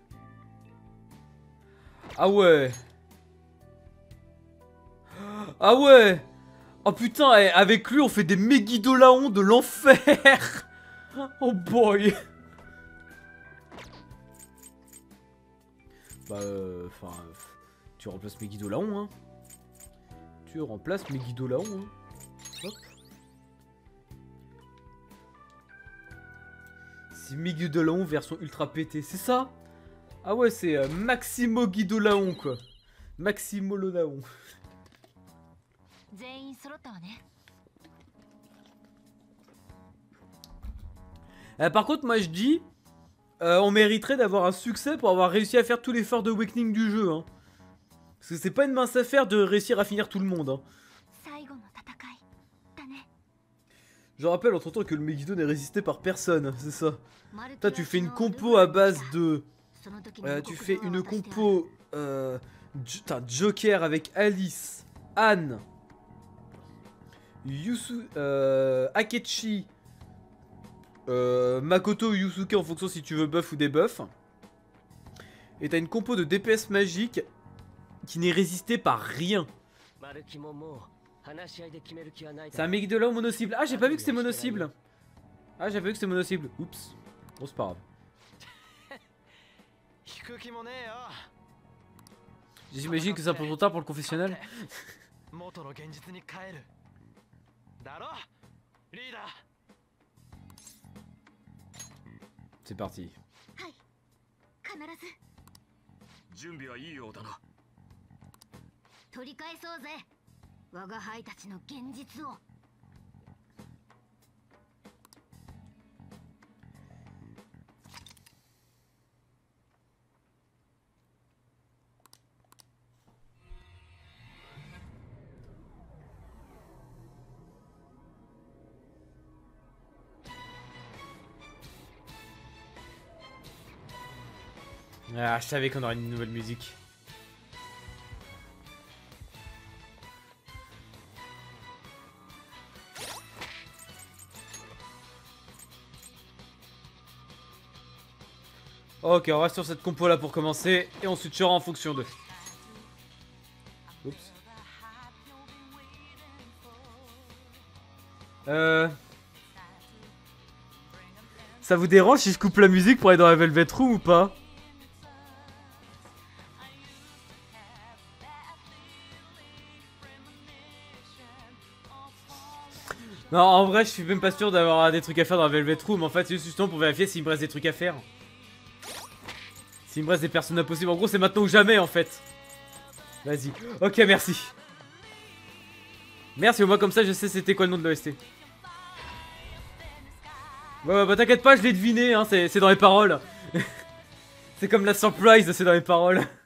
Ah ouais. Ah ouais. Oh putain, avec lui on fait des Megidolaon de l'enfer. Oh boy. Bah euh, enfin, euh, tu remplaces Megidolaon, hein. Tu remplaces Megidolaon, hein. Hop. C'est Megidolaon version ultra pété, c'est ça? Ah ouais, c'est euh, Maximo Guidolaon, quoi. Maximo Lodaon. Euh, par contre, moi je dis... Euh, on mériterait d'avoir un succès pour avoir réussi à faire tout l'effort de Awakening du jeu, hein. Parce que c'est pas une mince affaire de réussir à finir tout le monde, hein. Je rappelle entre temps que le Megiddo n'est résisté par personne, c'est ça. Toi tu fais une compo à base de... Euh, tu fais une compo... Euh, Joker avec Alice, Ann, Yusu, euh, Akechi... Euh, Makoto ou Yusuke en fonction si tu veux buff ou débuff. Et t'as une compo de D P S magique qui n'est résistée par rien. C'est un Megidolaon mono-cible. Ah, j'ai pas vu que c'était mono-cible. Ah, j'avais vu que c'était mono-cible. Oups. Bon, c'est pas grave. J'imagine que c'est un peu trop tard pour le confessionnal. C'est parti. Ah, je savais qu'on aurait une nouvelle musique. Ok, on reste sur cette compo là pour commencer et on suturera en fonction de. Oups. Euh. Ça vous dérange si je coupe la musique pour aller dans la Velvet Room ou pas? Non, en vrai, je suis même pas sûr d'avoir des trucs à faire dans la Velvet Room. En fait, c'est juste pour vérifier s'il me reste des trucs à faire. S'il me reste des personnes impossibles. En gros, c'est maintenant ou jamais, en fait. Vas-y. Ok, merci. Merci, au moins comme ça, je sais c'était quoi le nom de l'O S T. Ouais, ouais, bah t'inquiète pas, je l'ai deviné, hein, c'est dans les paroles. C'est comme la surprise, c'est dans les paroles.